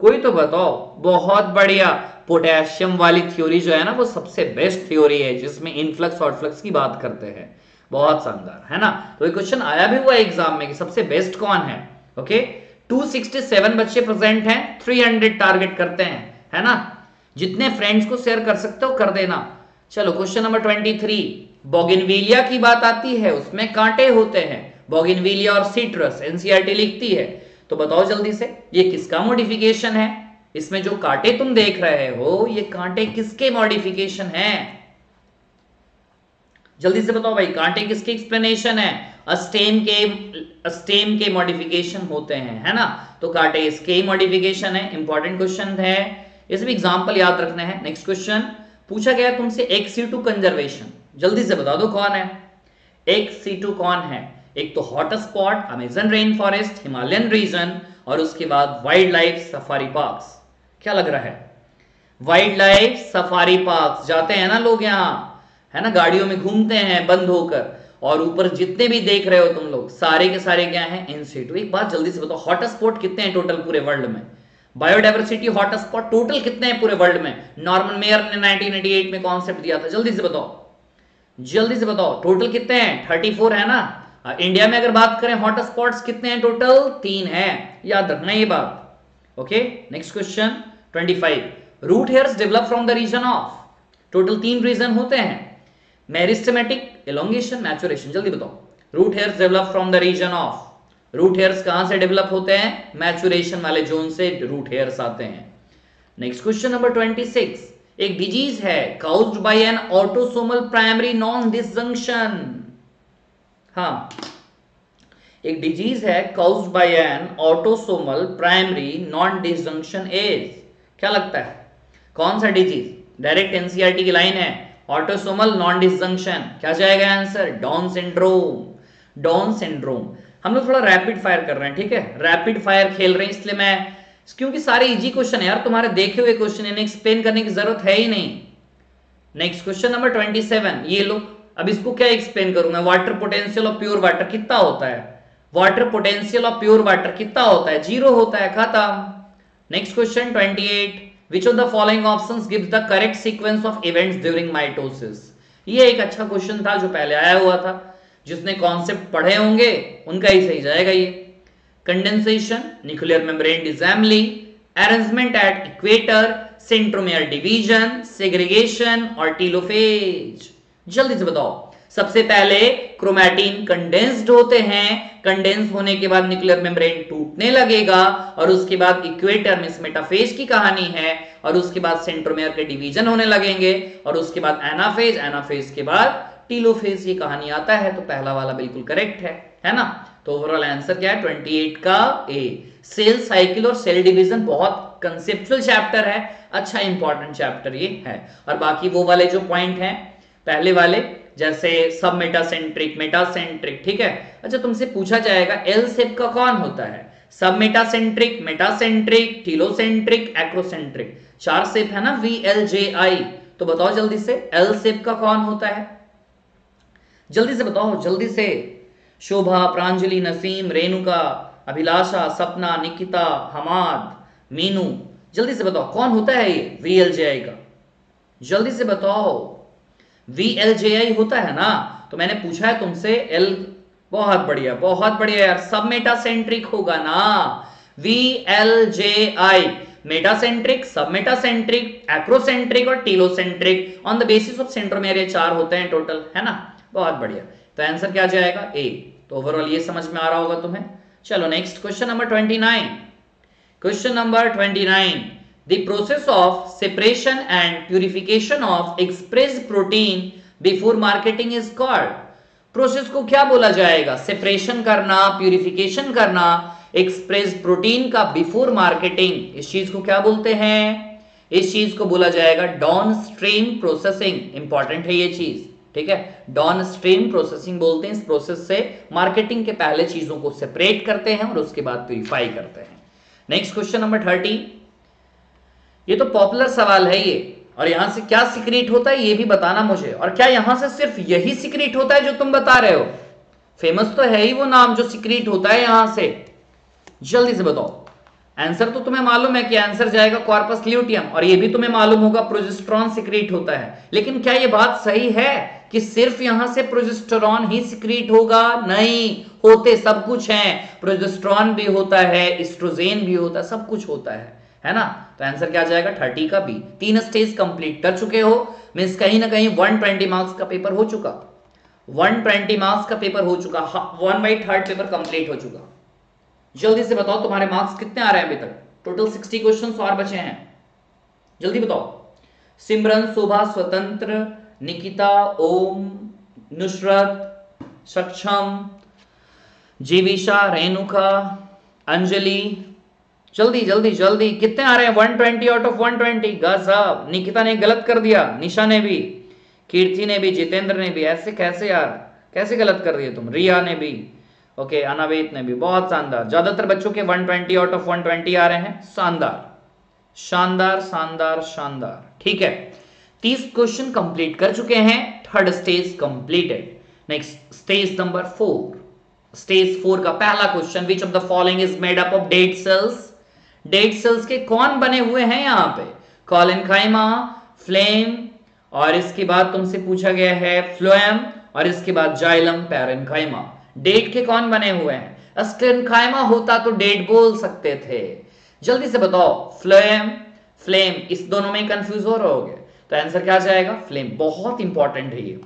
कोई तो बताओ। बहुत बढ़िया, पोटेशियम वाली थ्योरी जो है ना वो सबसे बेस्ट थ्योरी है जिसमें इनफ्लक्स आउटफ्लक्स की बात करते हैं। बहुत शानदार है ना। तो ये क्वेश्चन आया भी हुआ एग्जाम में कि सबसे बेस्ट कौन है। ओके, दो सौ सरसठ बच्चे प्रेजेंट हैं, तीन सौ टारगेट करते हैं, है ना। जितने फ्रेंड्स को शेयर कर सकते हो कर देना। चलो क्वेश्चन नंबर तेईस, बोगनविलिया की बात आती है, उसमें कांटे होते हैं। बोगनविलिया और सिट्रस एनसीईआरटी लिखती है, तो बताओ जल्दी से ये किसका मॉडिफिकेशन है? इसमें जो कांटे तुम देख रहे हो ये कांटे किसके मॉडिफिकेशन है? जल्दी से बताओ भाई, कांटे किसके एक्सप्लेनेशन है? स्टेम के स्टेम के मॉडिफिकेशन होते हैं, है ना। तो कांटे इसके ही मॉडिफिकेशन है। इंपॉर्टेंट क्वेश्चन है, इसमें एग्जांपल याद रखना है। नेक्स्ट क्वेश्चन पूछा गया तुमसे एक्स सी टू कंजर्वेशन। जल्दी से बता दो कौन है एक्स सी टू, कौन है? एक तो hot spot Amazon rain forest Himalayan region, और उसके बाद वाइल्ड लाइफ सफारी पार्क्स। क्या लग रहा है? वाइल्ड लाइफ सफारी पार्क्स जाते हैं ना लोग यहाँ, है ना, गाड़ियों में घूमते हैं बंद होकर, और ऊपर जितने भी देख रहे हो तुम लोग सारे के सारे क्या हैं इन सीटू। एक बात जल्दी से बताओ, हॉट स्पॉट कितने हैं टोटल पूरे वर्ल्ड में? बायोडाइवर्सिटी हॉट स्पॉट टोटल कितने हैं पूरे वर्ल्ड में? नॉर्मन मेयर ने नाइनटीन एटी एट में कॉन्सेप्ट दिया था। जल्दी से बताओ, जल्दी से बताओ टोटल कितने हैं? थर्टी फोर, है ना। इंडिया में अगर बात करें हॉट स्पॉट्स कितने हैं टोटल? तीन हैं, याद रखना ये बात। ओके, नेक्स्ट क्वेश्चन पच्चीस, root hairs develop from the region of. Total तीन रीजन होते हैं, मेरिस्टेमेटिक, एलोंगेशन, मैचुरेशन। जल्दी बताओ, root hairs develop from the region of. Root hairs कहां से डेवलप होते हैं? मैचुरेशन वाले जोन से रूट हेयर्स आते हैं। नेक्स्ट क्वेश्चन नंबर छब्बीस, एक डिजीज है caused by an autosomal primary non disjunction. हाँ, एक डिजीज है caused by an autosomal primary non disjunction as. क्या लगता है कौन सा डिजीज? डायरेक्ट एनसीईआरटी की लाइन है, ऑटोसोमल नॉन डिसजंक्शन। क्या जाएगा answer? Down syndrome. Down syndrome. हम लोग थोड़ा रैपिड फायर कर रहे हैं, ठीक है, रैपिड फायर खेल रहे हैं, इसलिए मैं, क्योंकि सारे इजी क्वेश्चन है यार तुम्हारे, देखे हुए क्वेश्चन, इन्हें एक्सप्लेन करने की जरूरत है ही नहीं। नेक्स्ट क्वेश्चन नंबर सत्ताईस, ये लो, अब इसको क्या एक्सप्लेन करूंगा? Water potential of pure water कितना होता है? Water potential of pure water कितना होता है? जीरो होता है, खत्म। नेक्स्ट क्वेश्चन अट्ठाईस, which of the following options gives the correct sequence of events during mitosis. ये एक अच्छा क्वेश्चन था जो पहले आया हुआ था, जिसने कॉन्सेप्ट पढ़े होंगे उनका ही सही जाएगा ये। Condensation, nuclear membrane disassembly, arrangement at equator, centromere division, segregation और टेलोफेज। जल्दी से बताओ, सबसे पहले क्रोमैटिन कंडेंस्ड होते हैं, कंडेंस होने के बाद न्यूक्लियर मेम्ब्रेन टूटने लगेगा, और उसके बाद इक्वेटर में मेटाफेज की कहानी है, और उसके बाद सेंट्रोमेयर के डिवीजन होने लगेंगे, और उसके बाद एनाफेज, एनाफेज के बाद टीलोफेज की कहानी आता है। तो पहला वाला बिल्कुल करेक्ट है, है ना। तो ओवरऑल आंसर क्या है? अट्ठाईस का ए। सेल साइकिल और सेल डिवीजन बहुत कंसेप्चुअल चैप्टर है, अच्छा इंपॉर्टेंट चैप्टर ये है। और बाकी वो वाले जो पॉइंट है पहले वाले, जैसे सब मेटासेंट्रिक, मेटासेंट्रिक, ठीक है। अच्छा तुमसे पूछा जाएगा एल शेप का कौन होता है? Submetacentric, metacentric, telocentric, acrocentric, चार शेप है ना, वी एल जे आई। तो बताओ जल्दी से एल शेप का कौन होता है? जल्दी से बताओ, जल्दी से। शोभा, प्रांजलि, नसीम, रेणुका, अभिलाषा, सपना, निकिता, हमाद, मीनू, जल्दी से बताओ कौन होता है ये वी एल जे आई का? जल्दी से बताओ, वी एल जे आई होता है ना। तो मैंने पूछा है तुमसे L, बहुत बढ़िया, बहुत बढ़िया यार, सब मेटासेंट्रिक होगा ना V L J I. Metacentric, submetacentric, acrocentric और telocentric on the basis of centromere चार होते हैं टोटल, है ना। बहुत बढ़िया, तो आंसर क्या जाएगा ए। तो ओवरऑल ये समझ में आ रहा होगा तुम्हें। चलो next question number twenty nine. Question number twenty nine, the process of separation and purification of express protein before marketing is called. Process को क्या बोला जाएगा? सेपरेशन करना, प्यूरिफिकेशन करना एक्सप्रेस प्रोटीन का बिफोर मार्केटिंग, इस चीज को क्या बोलते हैं? इस चीज को बोला जाएगा डाउन स्ट्रीम प्रोसेसिंग। इंपॉर्टेंट है ये चीज, ठीक है। डाउन स्ट्रीम प्रोसेसिंग बोलते हैं इस प्रोसेस से, मार्केटिंग के पहले चीजों को सेपरेट करते हैं और उसके बाद प्यूरिफाई करते हैं। नेक्स्ट क्वेश्चन नंबर थर्टी, ये तो पॉपुलर सवाल है ये, और यहां से क्या सीक्रेट होता है ये भी बताना मुझे। और क्या यहां से सिर्फ यही सीक्रेट होता है जो तुम बता रहे हो? फेमस तो है ही वो नाम जो सीक्रेट होता है यहां से। जल्दी से बताओ आंसर। तो तुम्हें मालूम है कि आंसर जाएगा कॉर्पस ल्यूटियम, और ये भी तुम्हें मालूम होगा प्रोजेस्टेरॉन सीक्रेट होता है। लेकिन क्या ये बात सही है कि सिर्फ यहां से प्रोजेस्टेरॉन ही सीक्रेट होगा? नहीं, होते सब कुछ है, प्रोजेस्टेरॉन भी होता है, एस्ट्रोजेन भी होता है, सब कुछ होता है, है ना। तो आंसर क्या जाएगा थर्टी का बी। तीन स्टेज कंप्लीट कर चुके हो, मींस कहीं ना कहीं वन ट्वेंटी मार्क्स का पेपर हो चुका, वन ट्वेंटी मार्क्स का पेपर हो चुका, one by third paper complete हो चुका। जल्दी से बताओ तुम्हारे मार्क्स कितने आ रहे हैं अभी तक? टोटल सिक्सटी क्वेश्चंस और बचे हैं, जल्दी बताओ। सिमरन, शोभा, स्वतंत्र, निकिता, ओम, नुसरत, सक्षम, जीविशा, रेणुका, अंजलि, जल्दी जल्दी जल्दी कितने आ रहे हैं? One twenty out of one twenty. गजब, निकिता ने गलत कर दिया, निशा ने भी, कीर्ति ने भी, जितेंद्र ने भी। ऐसे कैसे यार, कैसे गलत कर दिया तुम? रिया ने भी, ओके okay, अनावेद ने भी। बहुत शानदार, ज्यादातर बच्चों के one twenty out of one twenty आ रहे हैं। शानदार शानदार शानदार शानदार, ठीक है। तीस क्वेश्चन कंप्लीट कर चुके हैं, third stage completed. Next stage number four, stage four का पहला question, which of the following is made up of dead cells. Dead cells के कौन बने हुए हैं यहाँ पे? कॉलेनकाइमा, फ्लेम, और इसके बाद तुमसे पूछा गया है फ्लोएम, और इसके बाद जाइलम, पैरेन्काइमा। डेड के कौन बने हुए हैं? स्टेनकाइमा होता तो डेड बोल सकते थे। जल्दी से बताओ, फ्लोएम, फ्लेम, इस दोनों में कंफ्यूज हो रहोगे। तो आंसर क्या जाएगा? फ्लेम। बहुत इंपॉर्टेंट है ये,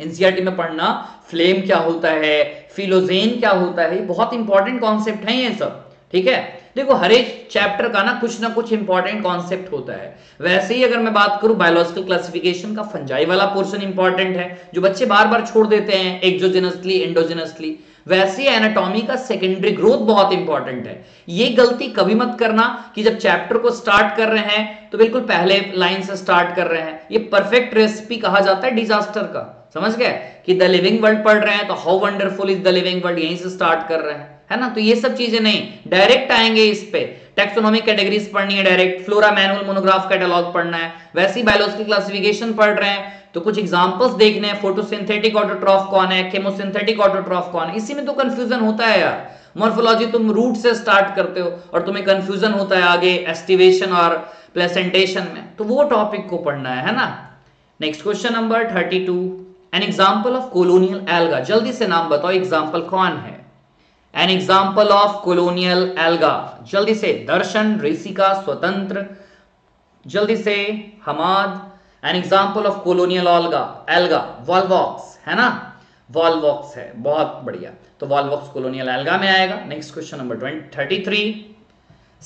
एनसीईआरटी में पढ़ना फ्लेम क्या होता है, फिलोजेन क्या होता है, बहुत इंपॉर्टेंट कॉन्सेप्ट है ये सब, ठीक है। देखो हर एक चैप्टर का ना कुछ ना कुछ इंपॉर्टेंट कॉन्सेप्ट होता है। वैसे ही अगर मैं बात करूं बायोलॉजिकल क्लासिफिकेशन का, फंजाई वाला पोर्शन इंपॉर्टेंट है जो बच्चे बार बार छोड़ देते हैं, एक्सोजेनसली, एंडोजेनसली। वैसे ही एनाटॉमी का सेकेंडरी ग्रोथ बहुत इंपॉर्टेंट है। ये गलती कभी मत करना कि जब चैप्टर को स्टार्ट कर रहे हैं तो बिल्कुल पहले लाइन से स्टार्ट कर रहे हैं। ये परफेक्ट रेसिपी कहा जाता है डिजास्टर का, समझ गए? कि द लिविंग वर्ल्ड पढ़ रहे हैं तो how wonderful is the living world, यहीं से स्टार्ट कर रहे हैं, है ना। तो ये सब चीजें नहीं, डायरेक्ट आएंगे इस पे। टैक्सोनॉमिक कैटेगरीज पढ़नी है direct, flora manual monograph catalogue पढ़ना है। वैसे ही बायोलॉजिकल क्लासिफिकेशन पढ़ रहे हैं तो कुछ एग्जांपल्स देखने हैं, फोटोसिंथेटिक ऑटोट्रॉफ कौन है, केमोसिंथेटिक ऑटोट्रॉफ कौन है। इसी में तो कंफ्यूजन होता है यार। मॉर्फोलॉजी तुम रूट से स्टार्ट करते हो और तुम्हें कंफ्यूजन होता है आगे एस्टिवेशन और प्लेसेंटेशन में, तो वो टॉपिक को पढ़ना है, है ना। Next question number thirty two, an example of colonial alga. जल्दी से नाम बताओ, एग्जाम्पल कौन है? An example of colonial alga, जल्दी से। दर्शन, ऋषिका, स्वतंत्र, जल्दी से। Hamad, an example of colonial alga, alga volvox, है ना, वॉलवॉक्स है। बहुत बढ़िया, तो वॉलवॉक्स कोलोनियल एल्गा में आएगा। Next question number thirty three,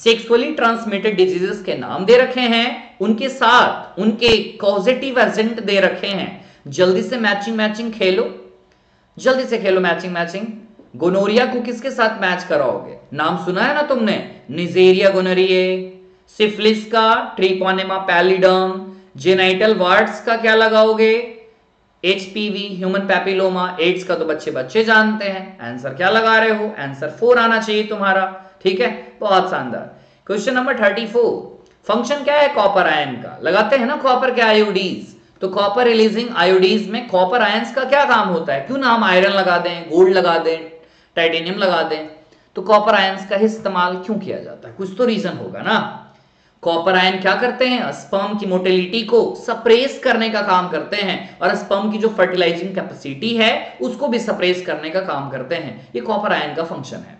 sexually transmitted diseases के नाम दे रखे हैं, उनके साथ उनके कॉजेटिव एजेंट दे रखे हैं। जल्दी से मैचिंग मैचिंग खेलो, जल्दी से खेलो मैचिंग मैचिंग। गोनोरिया को किसके साथ मैच कराओगे? नाम सुना है ना तुमने, निजेरिया गोनोरिये। सिफिलिस का ट्रिकोनेमा पैलिडम। जेनाइटल वार्ड्स का क्या लगाओगे? HPV, human papilloma. एड्स का तो बच्चे बच्चे जानते हैं। आंसर क्या लगा रहे हो? आंसर फोर आना चाहिए तुम्हारा, ठीक है। बहुत शानदार। Question number thirty four, function क्या है कॉपर आयन का? लगाते हैं ना कॉपर के आयोडीज, तो कॉपर रिलीजिंग आयोडीज में कॉपर आयंस का क्या काम होता है? क्यों ना हम आयरन लगा दें, गोल्ड लगा दें, टाइटेनियम लगा दें, तो कॉपर आयंस का इस्तेमाल क्यों किया जाता है? कुछ तो रीजन होगा ना। कॉपर आयन क्या करते हैं? स्पर्म की मोटिलिटी को सप्रेस करने का काम करते हैं, और स्पर्म की जो फर्टिलाइजिंग कैपेसिटी है उसको भी सप्रेस करने का काम करते हैं। ये कॉपर आयन का फंक्शन है।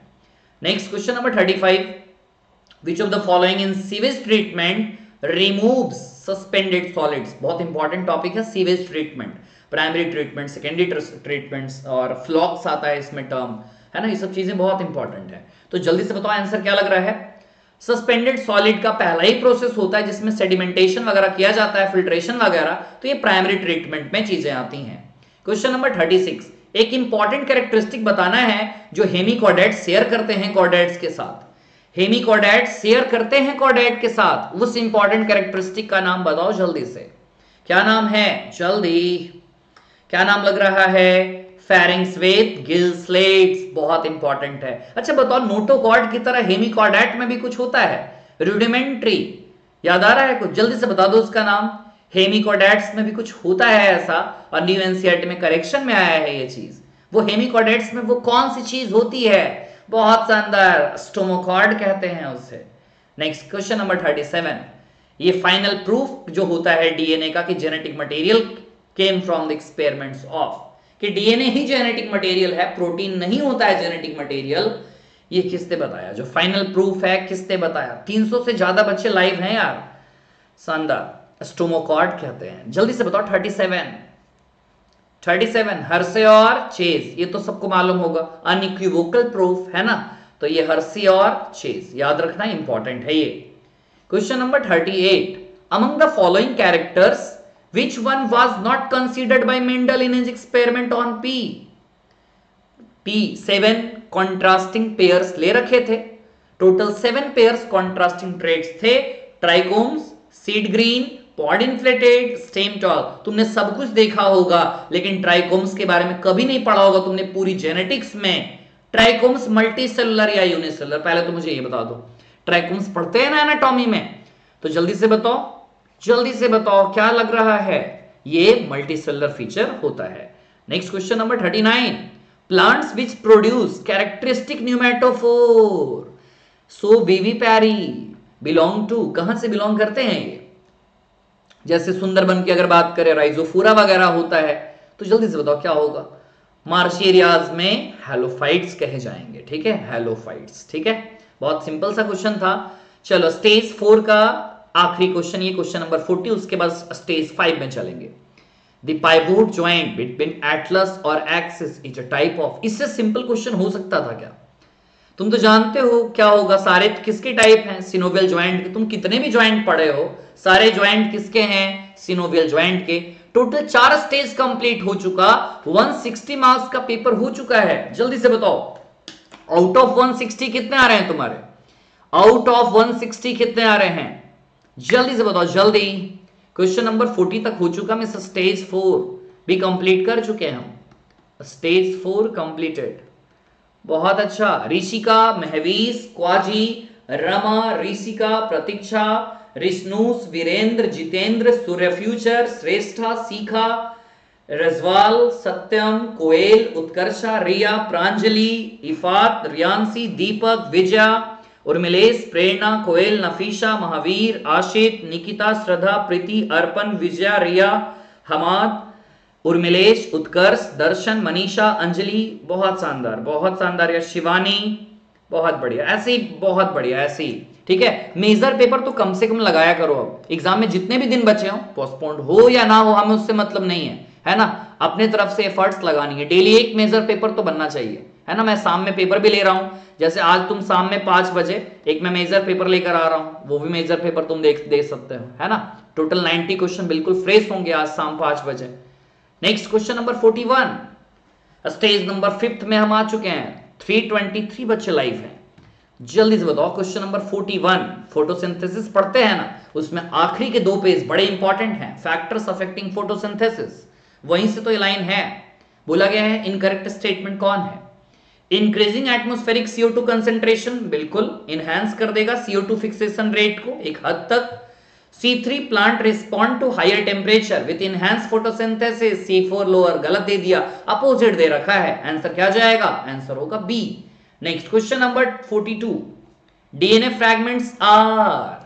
Next question number thirty five, which of the following in sewage treatment removes suspended solids? बहुत इंपॉर्टेंट टॉपिक है sewage treatment, primary treatment, secondary treatments और फ्लॉक्स आता है इसमें टर्म, है ना, ये सब चीजें बहुत इंपॉर्टेंट है। तो जल्दी से बताओ आंसर क्या लग रहा है। सस्पेंडेड सॉलिड का पहला ही प्रोसेस होता है जिसमें सेडिमेंटेशन वगैरह किया जाता है, फिल्ट्रेशन वगैरह, तो ये प्राइमरी ट्रीटमेंट में चीजें आती हैं। क्वेश्चन नंबर छत्तीस, एक इंपॉर्टेंट कैरेक्टरिस्टिक बताना है जो हेमिकॉर्डेट्स शेयर करते हैं कॉर्डेट्स के साथ। हेमिकॉर्डेट्स शेयर करते हैं कॉर्डेट के साथ, उस इंपॉर्टेंट कैरेक्टरिस्टिक का नाम बताओ जल्दी से। क्या नाम है, जल्दी क्या नाम लग रहा है? फेरिंग्स विद गिल स्लेट्स, बहुत इंपॉर्टेंट है। अच्छा बताओ, नोटोकॉर्ड की तरह हेमिकॉर्डेट में भी कुछ होता है रूडिमेंट्री, याद आ रहा है कुछ? जल्दी से बता दो उसका नाम। हेमिकॉर्डेट्स में भी कुछ होता है ऐसा, और न्यू एनसीईआरटी में करेक्शन में आया है ये चीज। वो हेमिकॉर्डेट्स में वो कौन सी चीज होती है? बहुत शानदार, स्टोमोकॉर्ड कहते हैं उससे। नेक्स्ट क्वेश्चन नंबर सैंतीस, ये फाइनल प्रूफ जो होता है डीएनए का कि genetic material came from the experiments of, कि डीएनए ही जेनेटिक मटेरियल है, प्रोटीन नहीं होता है जेनेटिक मटेरियल, ये किसने बताया? जो फाइनल प्रूफ है किसने बताया? तीन सौ से ज्यादा बच्चे लाइव हैं यार, शानदार। स्टोमोकॉर्ड कहते हैं। जल्दी से बताओ सैंतीस सैंतीस, हर्से और चेज, ये तो सबको मालूम होगा, अनइक्विवोकल प्रूफ है ना, तो ये हर्से और चेज याद रखना इंपॉर्टेंट है ये। क्वेश्चन नंबर अड़तीस, among the following characters Which one was not considered by Mendel in his experiment on P? P seven contrasting pairs ले रखे थे, total seven pairs contrasting traits थे, trichomes, seed green, pod inflated, stem tall। तुमने सब कुछ देखा होगा लेकिन ट्राइकोम्स के बारे में कभी नहीं पढ़ा होगा तुमने पूरी जेनेटिक्स में। ट्राइकोम्स मल्टीसेलुलर या यूनिसेलुलर, पहले तो मुझे ये बता दो ट्राइकोम्स पढ़ते हैं ना एनाटॉमी में, तो जल्दी से बताओ, जल्दी से बताओ क्या लग रहा है, ये मल्टीसेलुलर फीचर होता है। नेक्स्ट क्वेश्चन नंबर उनतालीस, plants which produce characteristic pneumatophore so vivipary belong to, कहां से बिलोंग करते हैं ये? जैसे सुंदरबन की अगर बात करें राइजोफोरा वगैरह होता है, तो जल्दी से बताओ क्या होगा? मार्श एरियाज में हैलोफाइट्स कहे जाएंगे, ठीक है, हैलोफाइट्स, ठीक है, बहुत सिंपल सा क्वेश्चन था। चलो स्टेज फोर का आखिरी क्वेश्चन, ये क्वेश्चन नंबर चालीस, उसके बाद स्टेज फाइव में चलेंगे। The pivot joint between atlas और axis is a type of, इससे सिंपल क्वेश्चन हो सकता था क्या? तुम तो जानते हो क्या होगा, सारे किसके टाइप हैं? सिनोवियल ज्वाइंट के। तुम कितने भी ज्वाइंट पढ़े हो, सारे ज्वाइंट किसके हैं? सिनोवियल ज्वाइंट के। टोटल चार स्टेज कंप्लीट हो चुका, एक सौ साठ मार्क्स का पेपर हो चुका है। जल्दी से बताओ आउट ऑफ एक सौ साठ कितने आ रहे हैं तुम्हारे? आउट ऑफ एक सौ साठ कितने आ रहे हैं? जल्दी से बताओ जल्दी। क्वेश्चन नंबर चालीस तक हो चुका, मैं स्टेज फोर भी कंप्लीट कर चुके हैं हम। स्टेज फोर कंप्लीटेड, बहुत अच्छा। ऋषिका, महवीश, क्वाजी, रमा, ऋषिका, प्रतीक्षा, रिश्नूस, वीरेंद्र, जितेंद्र, सूर्य फ्यूचर, श्रेष्ठा, सीखा, रजवाल, सत्यम, कोयल, उत्कर्षा, रिया, प्रांजलि, इफात, रियांशी, दीपक, विजया, उर्मिलेश, प्रेरणा, कोयल, नफीशा, महावीर, आशित, निकिता, श्रद्धा, प्रीति, अर्पण, विजया, रिया, हमाद, उर्मिलेश, उत्कर्ष, दर्शन, मनीषा, अंजलि, बहुत शानदार, बहुत शानदार या शिवानी, बहुत बढ़िया, ऐसे बहुत बढ़िया ऐसे। ठीक है, मेजर पेपर तो कम से कम लगाया करो अब, एग्जाम में जितने भी दिन बचे हो, पोस्टपोन्ड हो या ना हो हमें उससे मतलब नहीं है, है ना, अपने तरफ से एफर्ट्स लगानी है। डेली एक मेजर पेपर तो बनना चाहिए, है ना। मैं शाम में पेपर भी ले रहा हूँ, जैसे आज तुम शाम में पांच बजे एक मैं मेजर पेपर लेकर आ रहा हूँ, वो भी मेजर पेपर तुम देख दे सकते हो, है ना। टोटल नब्बे क्वेश्चन बिल्कुल फ्रेश होंगे आज शाम पांच बजे। नेक्स्ट क्वेश्चन नंबर इकतालीस, स्टेज नंबर फिफ्थ में हम आ चुके हैं, तीन सौ तेईस बच्चे लाइव हैं। जल्दी से बताओ क्वेश्चन नंबर इकतालीस, फोटोसिंथेसिस पढ़ते हैं ना, उसमें आखिरी के दो पेज बड़े इंपॉर्टेंट हैं, फैक्टर्स अफेक्टिंग फोटोसिंथेसिस, वहीं से तो ये लाइन है। बोला गया है इनकरेक्ट स्टेटमेंट कौन है? Increasing atmospheric C O two concentration, बिल्कुल इनहेंस कर देगा C O two fixation rate को एक हद तक। C three plant respond to higher temperature with enhance photosynthesis, C four lower, गलत दे दिया, अपोजिट दे रखा है, आंसर क्या जाएगा? आंसर होगा बी। नेक्स्ट क्वेश्चन नंबर बयालीस, DNA fragments are,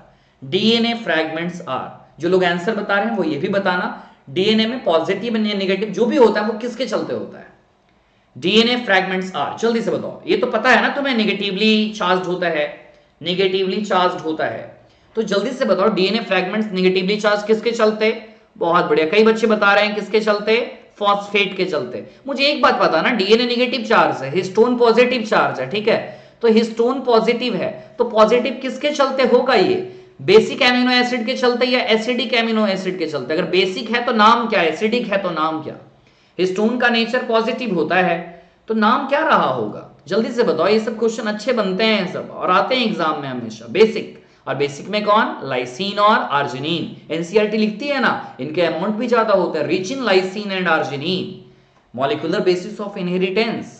DNA fragments are, जो लोग आंसर बता रहे हैं वो ये भी बताना डीएनए में पॉजिटिव या नेगेटिव जो भी होता है वो किसके चलते होता है? डीएनए फ्रैगमेंट्स आर, जल्दी से बताओ। ये तो पता है ना तुम्हें, नेगेटिवली चार्ज होता है, नेगेटिवली चार्ज होता है। तो जल्दी से बताओ डीएनए फ्रैगमेंट्स नेगेटिवली चार्ज किसके चलते? बहुत बढ़िया, कई बच्चे बता रहे हैं किसके चलते? फॉस्फेट के चलते। मुझे एक बात पता ना, डीएनए नेगेटिव चार्ज है, हिस्टोन पॉजिटिव चार्ज है, ठीक है, तो हिस्टोन पॉजिटिव है, तो पॉजिटिव किसके चलते होगा? ये बेसिक एमिनो एसिड के चलते या एसिडिक एमिनो एसिड के चलते? अगर बेसिक है तो नाम क्या, एसिडिक है तो नाम क्या? हिस्टोन का नेचर पॉजिटिव होता है तो नाम क्या रहा होगा? जल्दी से बताओ, ये सब क्वेश्चन अच्छे बनते हैं सब और आते हैं एग्जाम में हमेशा। बेसिक, और बेसिक में कौन? लाइसिन और आर्जिनिन। एनसीईआरटी लिखती है ना, इनके अमाउंट भी ज्यादा होते हैं, rich in lysine and arginine. Molecular basis of inheritance,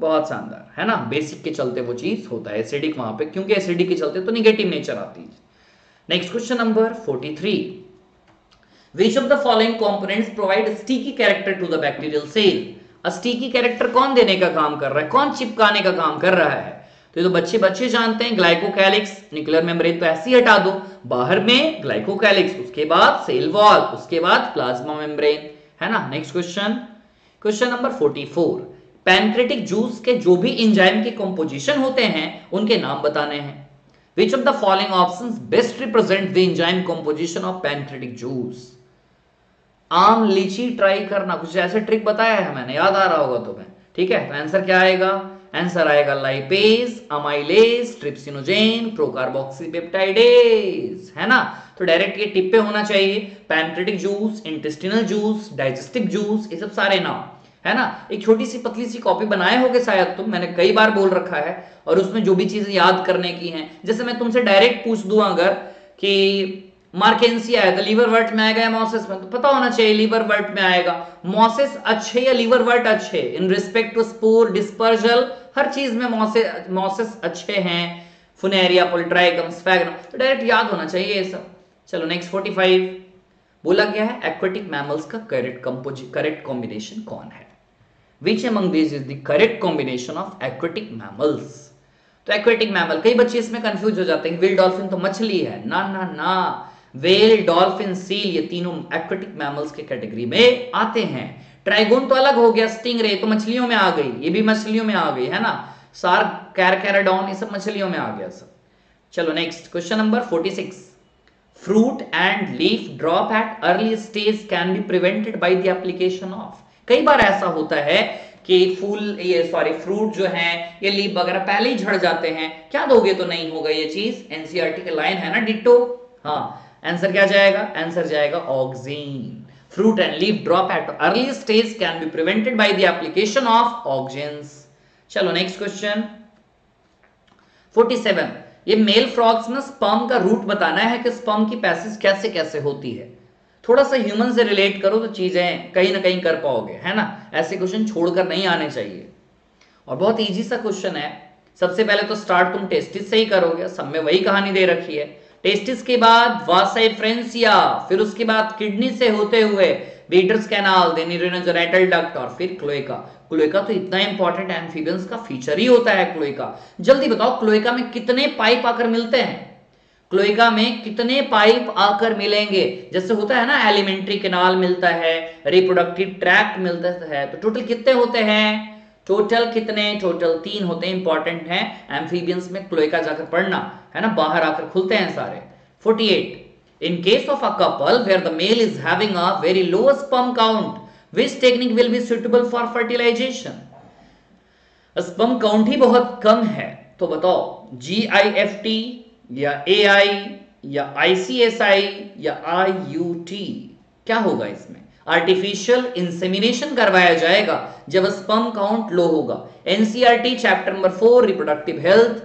बहुत शानदार है ना, बेसिक के चलते वो चीज होता है, एसिडिक वहां पे, क्योंकि एसिडिक के चलते तो निगेटिव नेचर आती है। Next question number forty three, Which of the following components provide sticky character to the bacterial cell? A sticky character कौन देने का काम कर रहा है, कौन चिपकाने का काम कर रहा है? तो ये तो बच्चे बच्चे जानते हैं, ग्लाइकोकैलिक्स, न्यूक्लियर मेम्ब्रेन तो ऐसी हटा दो, बाहर में ग्लाइकोकैलिक्स, उसके बाद सेल वॉल, उसके बाद प्लाज्मा मेम्ब्रेन, है ना। Next question, question number forty four, pancreatic juice के जो भी एंजाइम के कंपोजिशन होते हैं उनके नाम बताने हैं। Which of the following options best represent the enzyme composition of pancreatic juice? आम, लीची ट्राई करना, कुछ ऐसे ट्रिक बताया है मैंने, याद आ रहा होगा तुम्हें, ठीक है। तो आंसर क्या आएगा? आंसर आएगा लाइपेज, अमाइलेज, ट्रिप्सिनोजेन, प्रोकार्बोक्सीपेप्टाइडेज, है ना। तो डायरेक्ट ये टिप पे होना चाहिए, pancreatic juice, intestinal juice, digestive juice, ये सब सारे नाम, है ना। एक छोटी सी पतली सी कॉपी बनाए होगे शायद तुम, मैंने कई बार बोल रखा है, और उसमें जो भी चीजें याद करने की हैं, जैसे मैं तुमसे डायरेक्ट पूछ दूं अगर कि मार्केंसिया है तो लीवर वर्ट में आएगा या मॉसेस में, तो पता होना चाहिए लीवर वर्ट में आएगा। मॉसेस अच्छे या लीवर वर्ट अच्छे? In respect to spore dispersal, हर चीज में मॉसेस मॉसेस अच्छे हैं, फुनेरिया, पोल्ट्राइकम, स्फैग्नम, तो डायरेक्ट याद होना चाहिए ये सब। चलो नेक्स्ट फोर्टी फाइव, बोला गया है एक्वेटिक मैमल्स का करेक्ट कंपोजिशन, करेक्ट कॉम्बिनेशन कौन है? Which among these is the correct combination of aquatic mammals? तो aquatic mammal, कई बच्चे इसमें confused हो जाते हैं, whale dolphin तो मछली है, ना ना ना, whale dolphin seal ये तीनों aquatic mammals के कैटेगरी में आते हैं। ट्राइगोन तो अलग हो गया, स्टिंगरे तो मछलियों में आ गई, ये भी मछलियों में आ गई, है ना। शार्क, कैरकैराडॉन, ये सब मछलियों में आ गया सब। चलो next question number forty six, fruit and leaf drop at early stage can be prevented by the application of. कई बार ऐसा होता है कि फूल, ये सॉरी फ्रूट जो है, ये लीफ वगैरह पहले ही झड़ जाते हैं, क्या दोगे तो नहीं होगा ये चीज, एनसीईआरटी के लाइन है ना, डिटो। हाँ, आंसर क्या जाएगा? आंसर जाएगा auxin. Fruit and leaf drop at early stage can be prevented by the application of auxins. चलो नेक्स्ट क्वेश्चन फोर्टी सेवन, ये मेल फ्रॉग्स में स्पर्म का रूट बताना है कि स्पर्म की पैसेज कैसे कैसे होती है। थोड़ा सा ह्यूमन से रिलेट करो तो चीजें कहीं ना कहीं कर पाओगे, है ना। ऐसे क्वेश्चन छोड़कर नहीं आने चाहिए, और बहुत इजी सा क्वेश्चन है। सबसे पहले तो स्टार्ट तुम टेस्टिस से ही करोगे, सब में वही कहानी दे रखी है। टेस्टिस के बाद वासाइफ्रेंसिया, फिर उसके बाद किडनी से होते हुए Bidder's canal, then urinogenital duct, और फिर क्लोएका। क्लोएका तो इतना इंपॉर्टेंट एम्फीबियंस का फीचर ही होता है क्लोएका। जल्दी बताओ, क्लोएका में कितने पाइप आकर मिलते हैं? क्लोएका में कितने पाइप आकर मिलेंगे? जैसे होता है ना एलिमेंट्री कैनाल मिलता है, रिप्रोडक्टिव ट्रैक्ट मिलता है, तो टोटल कितने होते हैं? टोटल कितने? टोटल तीन होते हैं, इंपॉर्टेंट है एम्फीबियंस में क्लोएका, जाकर पढ़ना, है ना, बाहर आकर खुलते हैं सारे। Forty eight, in case of a couple where the male is having a very low sperm count, which technique will be suitable for fertilisation? Sperm count ही बहुत कम है, तो बताओ जी आई एफ टी या ए आई या आई सी एस आई या आई U T, क्या होगा इसमें? आर्टिफिशियल इंसेमिनेशन करवाया जाएगा जब स्पर्म काउंट लो होगा। NCERT chapter number four reproductive health,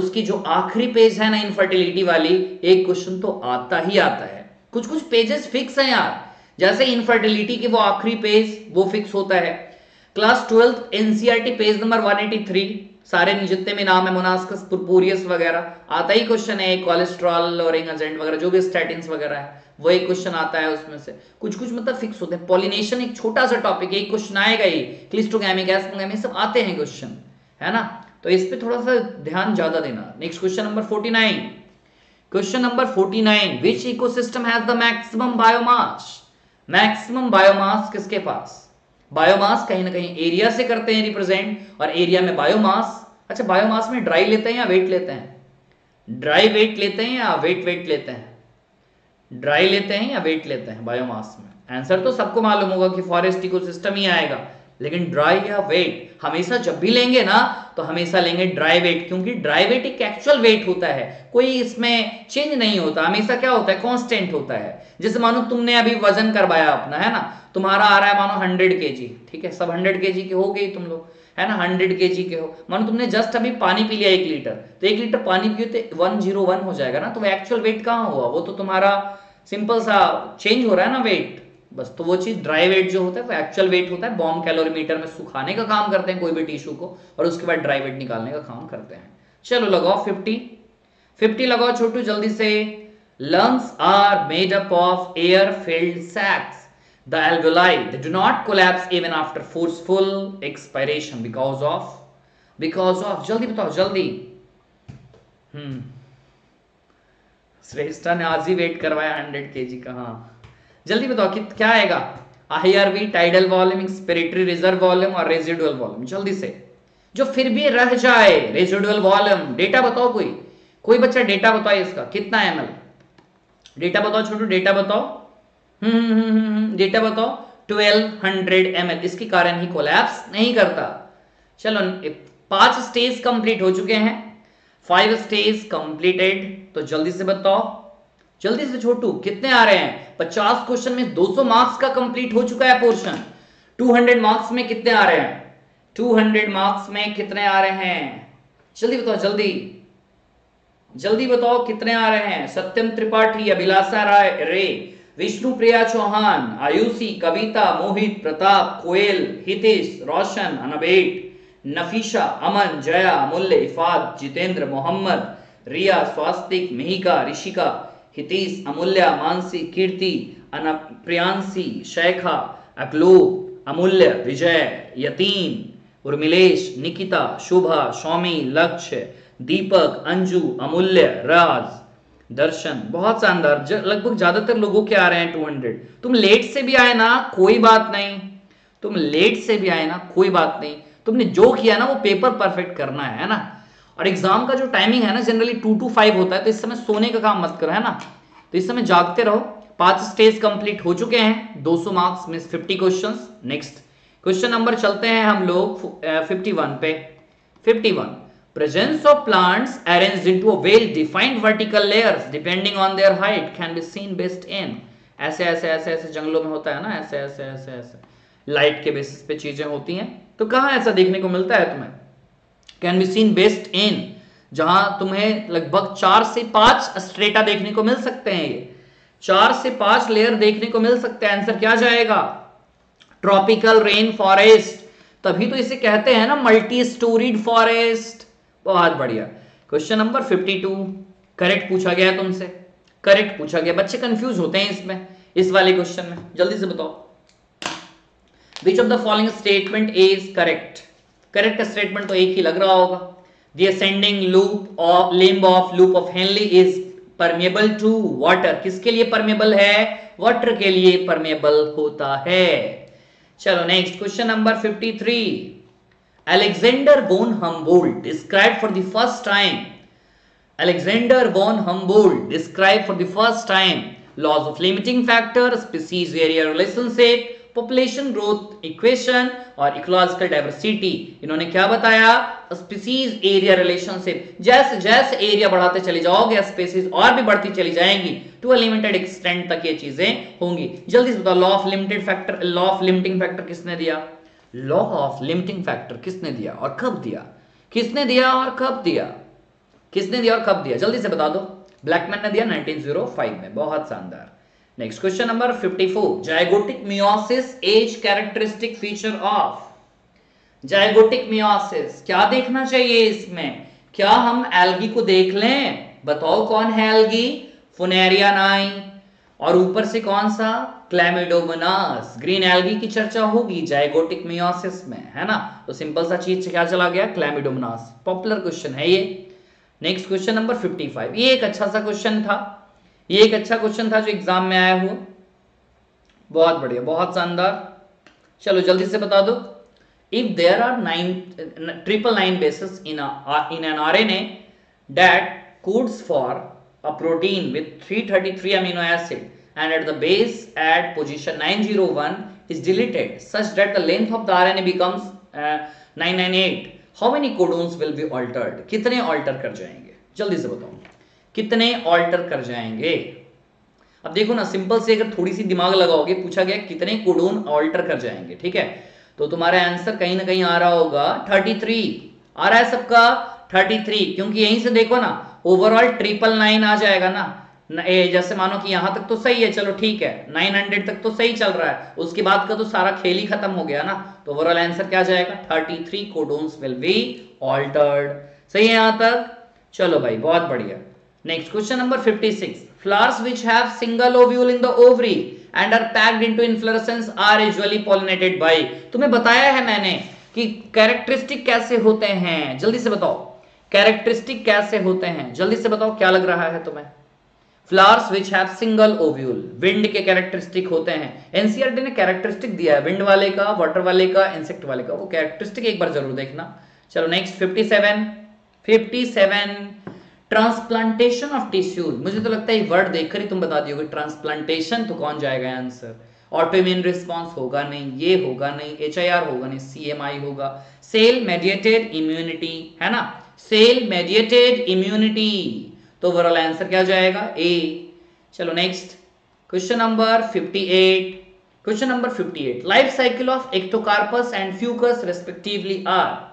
उसकी जो आखिरी पेज है ना इनफर्टिलिटी वाली, एक क्वेश्चन तो आता ही आता है। कुछ कुछ पेजेस फिक्स हैं यार, जैसे इनफर्टिलिटी की वो आखिरी पेज वो फिक्स होता है। Class twelfth NCERT page number one eighty three, सारे जितने में नाम है, मोनास्कस, पुरपुरियस वगैरह, आता ही क्वेश्चन है, कोलेस्ट्रॉल लॉरिंग एजेंट वगैरह, जो भी स्टैटिन्स वगैरह है, वो एक क्वेश्चन आता है उसमें से, कुछ कुछ मतलब फिक्स होते हैं। पॉलिनेशन एक छोटा सा टॉपिक, एक क्वेश्चन आएगा ही, क्लिस्टोगैमी, गैस्पोगैमी, सब आते हैं क्वेश्चन, है ना, तो इस पर थोड़ा सा ध्यान ज्यादा देना। Next question number forty nine, question number forty nine, which ecosystem has the maximum biomass? Maximum biomass किसके पास? बायोमास कहीं ना कहीं एरिया से करते हैं रिप्रेजेंट, और एरिया में बायोमास, अच्छा बायोमास में ड्राई लेते हैं या वेट लेते हैं? ड्राई वेट लेते हैं या वेट वेट लेते हैं, ड्राई लेते हैं या वेट लेते हैं बायोमास में? आंसर तो सबको मालूम होगा कि फॉरेस्ट इकोसिस्टम ही आएगा, लेकिन ड्राई या वेट हमेशा जब भी लेंगे ना तो हमेशा लेंगे ड्राई वेट, क्योंकि ड्राई वेट एक एक्चुअल वेट होता है, कोई इसमें चेंज नहीं होता, हमेशा क्या होता है कांस्टेंट होता है। जैसे मानो तुमने अभी वजन करवाया अपना, है ना, तुम्हारा आ रहा है मानो हंड्रेड के जी, ठीक है, सब हंड्रेड के जी के हो गई तुम लोग, है ना, हंड्रेड के जी के हो, मानो तुमने जस्ट अभी पानी पी लिया एक लीटर, तो एक लीटर पानी पियो तो वन जीरो वन हो जाएगा ना, तो एक्चुअल वेट कहाँ हुआ, वो तो तुम्हारा सिंपल सा चेंज हो रहा है ना वेट, बस। तो वो चीज ड्राई वेट जो होता है वो एक्चुअल वेट होता है, बॉम्ब कैलोरीमीटर में सुखाने का काम करते हैं कोई भी टिश्यू को, और उसके बाद ड्राई वेट निकालने का काम करते हैं। चलो लगाओ पचास पचास लगाओ छोटू जल्दी से। Lungs are made up of air filled sacs the alveoli they do not collapse even after forceful expiration because of because of जल्दी बताओ जल्दी। हम्म श्रेष्ठा ने आज ही वेट करवाया हंड्रेड के जी का, हाँ जल्दी बताओ कि क्या आएगा, IRV, tidal volume, expiratory reserve volume और रेजिडुअल वॉल्यूम, जल्दी से जो फिर भी रह जाए। रेजिडुअल वॉल्यूम डेटा बताओ, कोई कोई बच्चा डेटा बताओ इसका कितना एमएल, डेटा बताओ छोटू डेटा बताओ, हम्म हम्म डेटा बताओ। बारह सौ एमएल, इसके कारण ही कोलैप्स नहीं करता। चलो पांच स्टेज कंप्लीट हो चुके हैं, फाइव स्टेज कंप्लीटेड, तो जल्दी से बताओ जल्दी से छोटू कितने आ रहे हैं। पचास क्वेश्चन में दो सौ मार्क्स का कंप्लीट हो चुका है पोर्शन, दो सौ मार्क्स में कितने आ रहे हैं, दो सौ मार्क्स में कितने आ रहे हैं जल्दी बताओ, जल्दी जल्दी बताओ कितने आ रहे हैं। सत्यम त्रिपाठी, अभिलाषा राय रे, विष्णु प्रिया चौहान, आयुषी, कविता, मोहित, प्रताप, कोयल, हितेश, रोशन, अनबेट, नफीशा, अमन, जया, मूल्य, इफाद, जितेंद्र, मोहम्मद, रिया, स्वास्तिक, मिहिका, ऋषिका, हितेश, अमूल्य, मानसी, कीर्ति, प्रियांशी, शेखा, अकलूप, अमूल्य, विजय, यतीम, उर्मिलेश, निकिता, शुभा, सौमी, लक्ष्य, दीपक, अंजू, अमूल्य, राज, दर्शन। बहुत शानदार, लगभग ज्यादातर लोगों के आ रहे हैं दो सौ। तुम लेट से भी आए ना कोई बात नहीं, तुम लेट से भी आए ना कोई बात नहीं, तुमने जो किया ना वो पेपर परफेक्ट करना है, है ना। और एग्जाम का जो टाइमिंग है ना जनरली टू टू फाइव होता है, तो इस समय सोने का काम मत करो, है ना, तो इस समय जागते रहो। पांच स्टेज कंप्लीट हो चुके हैं, दो सौ मार्क्स में पचास क्वेश्चंस। नेक्स्ट क्वेश्चन नंबर चलते हैं हम लोग इक्यावन पे। इक्यावन presence of plants arranged into a well defined vertical layers depending on their height can be seen based in. ऐसे ऐसे ऐसे ऐसे जंगलों में होता है ना, ऐसे ऐसे ऐसे ऐसे लाइट के बेसिस पे चीजें होती हैं, तो कहाँ ऐसा देखने को मिलता है तुम्हें। Can be seen based in, जहां तुम्हें लगभग चार से पांच स्ट्रेटा देखने को मिल सकते हैं, ये चार से पांच लेयर देखने को मिल सकते हैं। आंसर क्या जाएगा, ट्रॉपिकल रेन फॉरेस्ट, तभी तो इसे कहते हैं ना मल्टी स्टोरीड फॉरेस्ट। बहुत बढ़िया। क्वेश्चन नंबर बावन करेक्ट पूछा गया है तुमसे, करेक्ट पूछा गया, बच्चे कंफ्यूज होते हैं इसमें, इस वाले क्वेश्चन में। जल्दी से बताओ which of the following statement is correct. Correct statement तो एक ही लग रहा होगा, the ascending loop of limb of loop of Henle is permeable to water, किसके लिए परमिएबल है, वाटर के लिए परमिएबल होता है। चलो नेक्स्ट क्वेश्चन नंबर तिरेपन Alexander von Humboldt describe for the first time, Alexander von Humboldt describe for the first time laws of limiting factor, species area relationship, population growth equation और ecological diversity. इन्होंने क्या बताया, species area relationship, जैसे जैसे area बढ़ाते चले जाओगे species और भी बढ़ती चली जाएंगी, टू अ लिमिटेड एक्सटेंट तक ये चीजें होंगी। जल्दी से बताओ law of limited factor, law of limiting factor किसने दिया, लॉ ऑफ लिमिटिंग फैक्टर किसने दिया और कब दिया, किसने दिया और कब दिया, किसने दिया और कब दिया जल्दी से बता दो। ब्लैकमैन ने दिया नाइनटीन ओ फाइव में। बहुत शानदार। नेक्स्ट क्वेश्चन नंबर चौवन zygotic meiosis as characteristic feature of, zygotic meiosis क्या देखना चाहिए इसमें, क्या हम एल्गी को देख लें, बताओ कौन है एल्गी, फुनेरिया नाई, और ऊपर से कौन सा, क्लैमिडोमोनास। ग्रीन एल्गी की चर्चा होगी जाइगोटिक मियोसिस में, है ना, तो सिंपल सा चीज क्या चला गया, क्लैमिडोमोनास। पॉपुलर क्वेश्चन है ये। नेक्स्ट क्वेश्चन नंबर पचपन, ये एक अच्छा सा क्वेश्चन था, ये एक अच्छा क्वेश्चन था जो एग्जाम में आया हुआ। बहुत बढ़िया, बहुत शानदार। चलो जल्दी से बता दो, if there are nine triple nine bases in in an RNA that codes for a protein with three hundred thirty-three amino acid and at the base at position nine zero one is deleted such that the length of the R N A becomes uh, nine ninety-eight. How many codons will be altered? कितने alter कर जाएंगे? जल्दी से बताओ कितने alter कर जाएंगे? अब देखो ना, सिंपल से अगर थोड़ी सी दिमाग लगाओगे, पूछा गया कितने कोडोन alter कर जाएंगे, ठीक है, तो तुम्हारा आंसर कहीं ना कहीं आ रहा होगा थर्टी थ्री. आ रहा है सबका थर्टी थ्री, क्योंकि यहीं से देखो ना ओवरऑल ट्रिपल नाइन आ जाएगा ना, न, ए, जैसे मानो कि यहां तक तो सही है, चलो ठीक है, नाइन हंड्रेड तक तो सही चल रहा है, उसके बाद का तो सारा खेल ही खत्म हो गया ना, तो ओवरऑल आंसर क्या जाएगा? Thirty three codons will be altered. सही है यहां तक? चलो भाई बहुत बढ़िया. Next question number fifty six. Flowers which have single ovule in the ovary and are packed into inflorescence are usually pollinated by. तुम्हें बताया है मैंने कि कैरेक्टरिस्टिक कैसे होते हैं, जल्दी से बताओ कैरेक्टरिस्टिक कैसे होते हैं, जल्दी से बताओ क्या लग रहा है तुम्हें? Flowers which have single ovule, wind के कैरेक्टरिस्टिक होते हैं. एनसीईआरटी ने कैरेक्टरिस्टिक दिया है विंड वाले का, वाटर वाले का, इंसेक्ट वाले का, वो कैरेक्टरिस्टिक एक बार जरूर देखना. चलो next fifty seven fifty seven. Transplantation of tissue, मुझे तो लगता है ये वर्ड देखकर ही तुम बता दियोगे ट्रांसप्लांटेशन, तो कौन जाएगा आंसर? ऑटोइम्यून रिस्पांस होगा नहीं, ये होगा नहीं, एचआईआर होगा नहीं, सीएमआई होगा, सेल मेडिएटेड इम्यूनिटी है ना, सेल मेडिएटेड इम्यूनिटी, तो ओवरऑल आंसर क्या जाएगा? ए. चलो next question number fifty eight. Question number fifty eight. Life cycle of Ectocarpus and Fucus respectively are.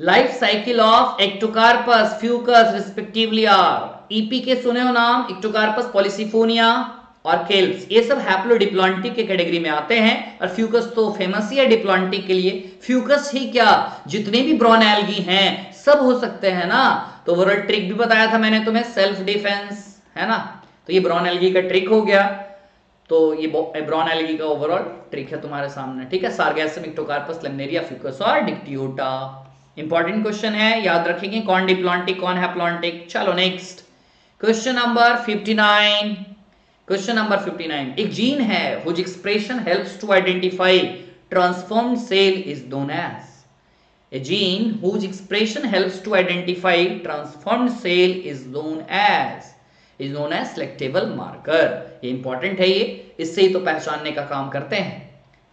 Life cycle of Ectocarpus, Fucus respectively are. ईपी के सुने हो नाम, एक्टोकार्पस पॉलिसिफोनिया और केल्प्स, ये सब हैप्लोडिप्लॉन्टिक के कैटेगरी में आते हैं, और फ्यूकस तो फेमस ही है डिप्लॉन्टिक के लिए. फ्यूकस ही क्या, जितने भी ब्रॉन एल्गी हैं सब हो सकते हैं ना, तो ओवरऑल ट्रिक भी बताया था मैंने तुम्हें, सेल्फ डिफेंस है ना, तो ये ब्रॉन एल्गी का ट्रिक हो गया, तो ये ब्रॉन एल्गी का ओवरऑल ट्रिक है तुम्हारे सामने, ठीक है. सार्गैसम, एक्टोकार्पस, लैमिनेरिया, फ्यूकस और डिक्टियोटा. इंपॉर्टेंट क्वेश्चन है, याद रखेंगे कौन डिप्लॉन्टिक कौन हैप्लॉन्टिक. चलो next question number fifty nine. Question number fifty nine. एक जीन है which expression helps to identify transformed cell is known as. A gene which expression helps to identify transformed cell is known as is known as selectable marker. ये important है, ये इससे ही तो पहचानने का काम करते हैं.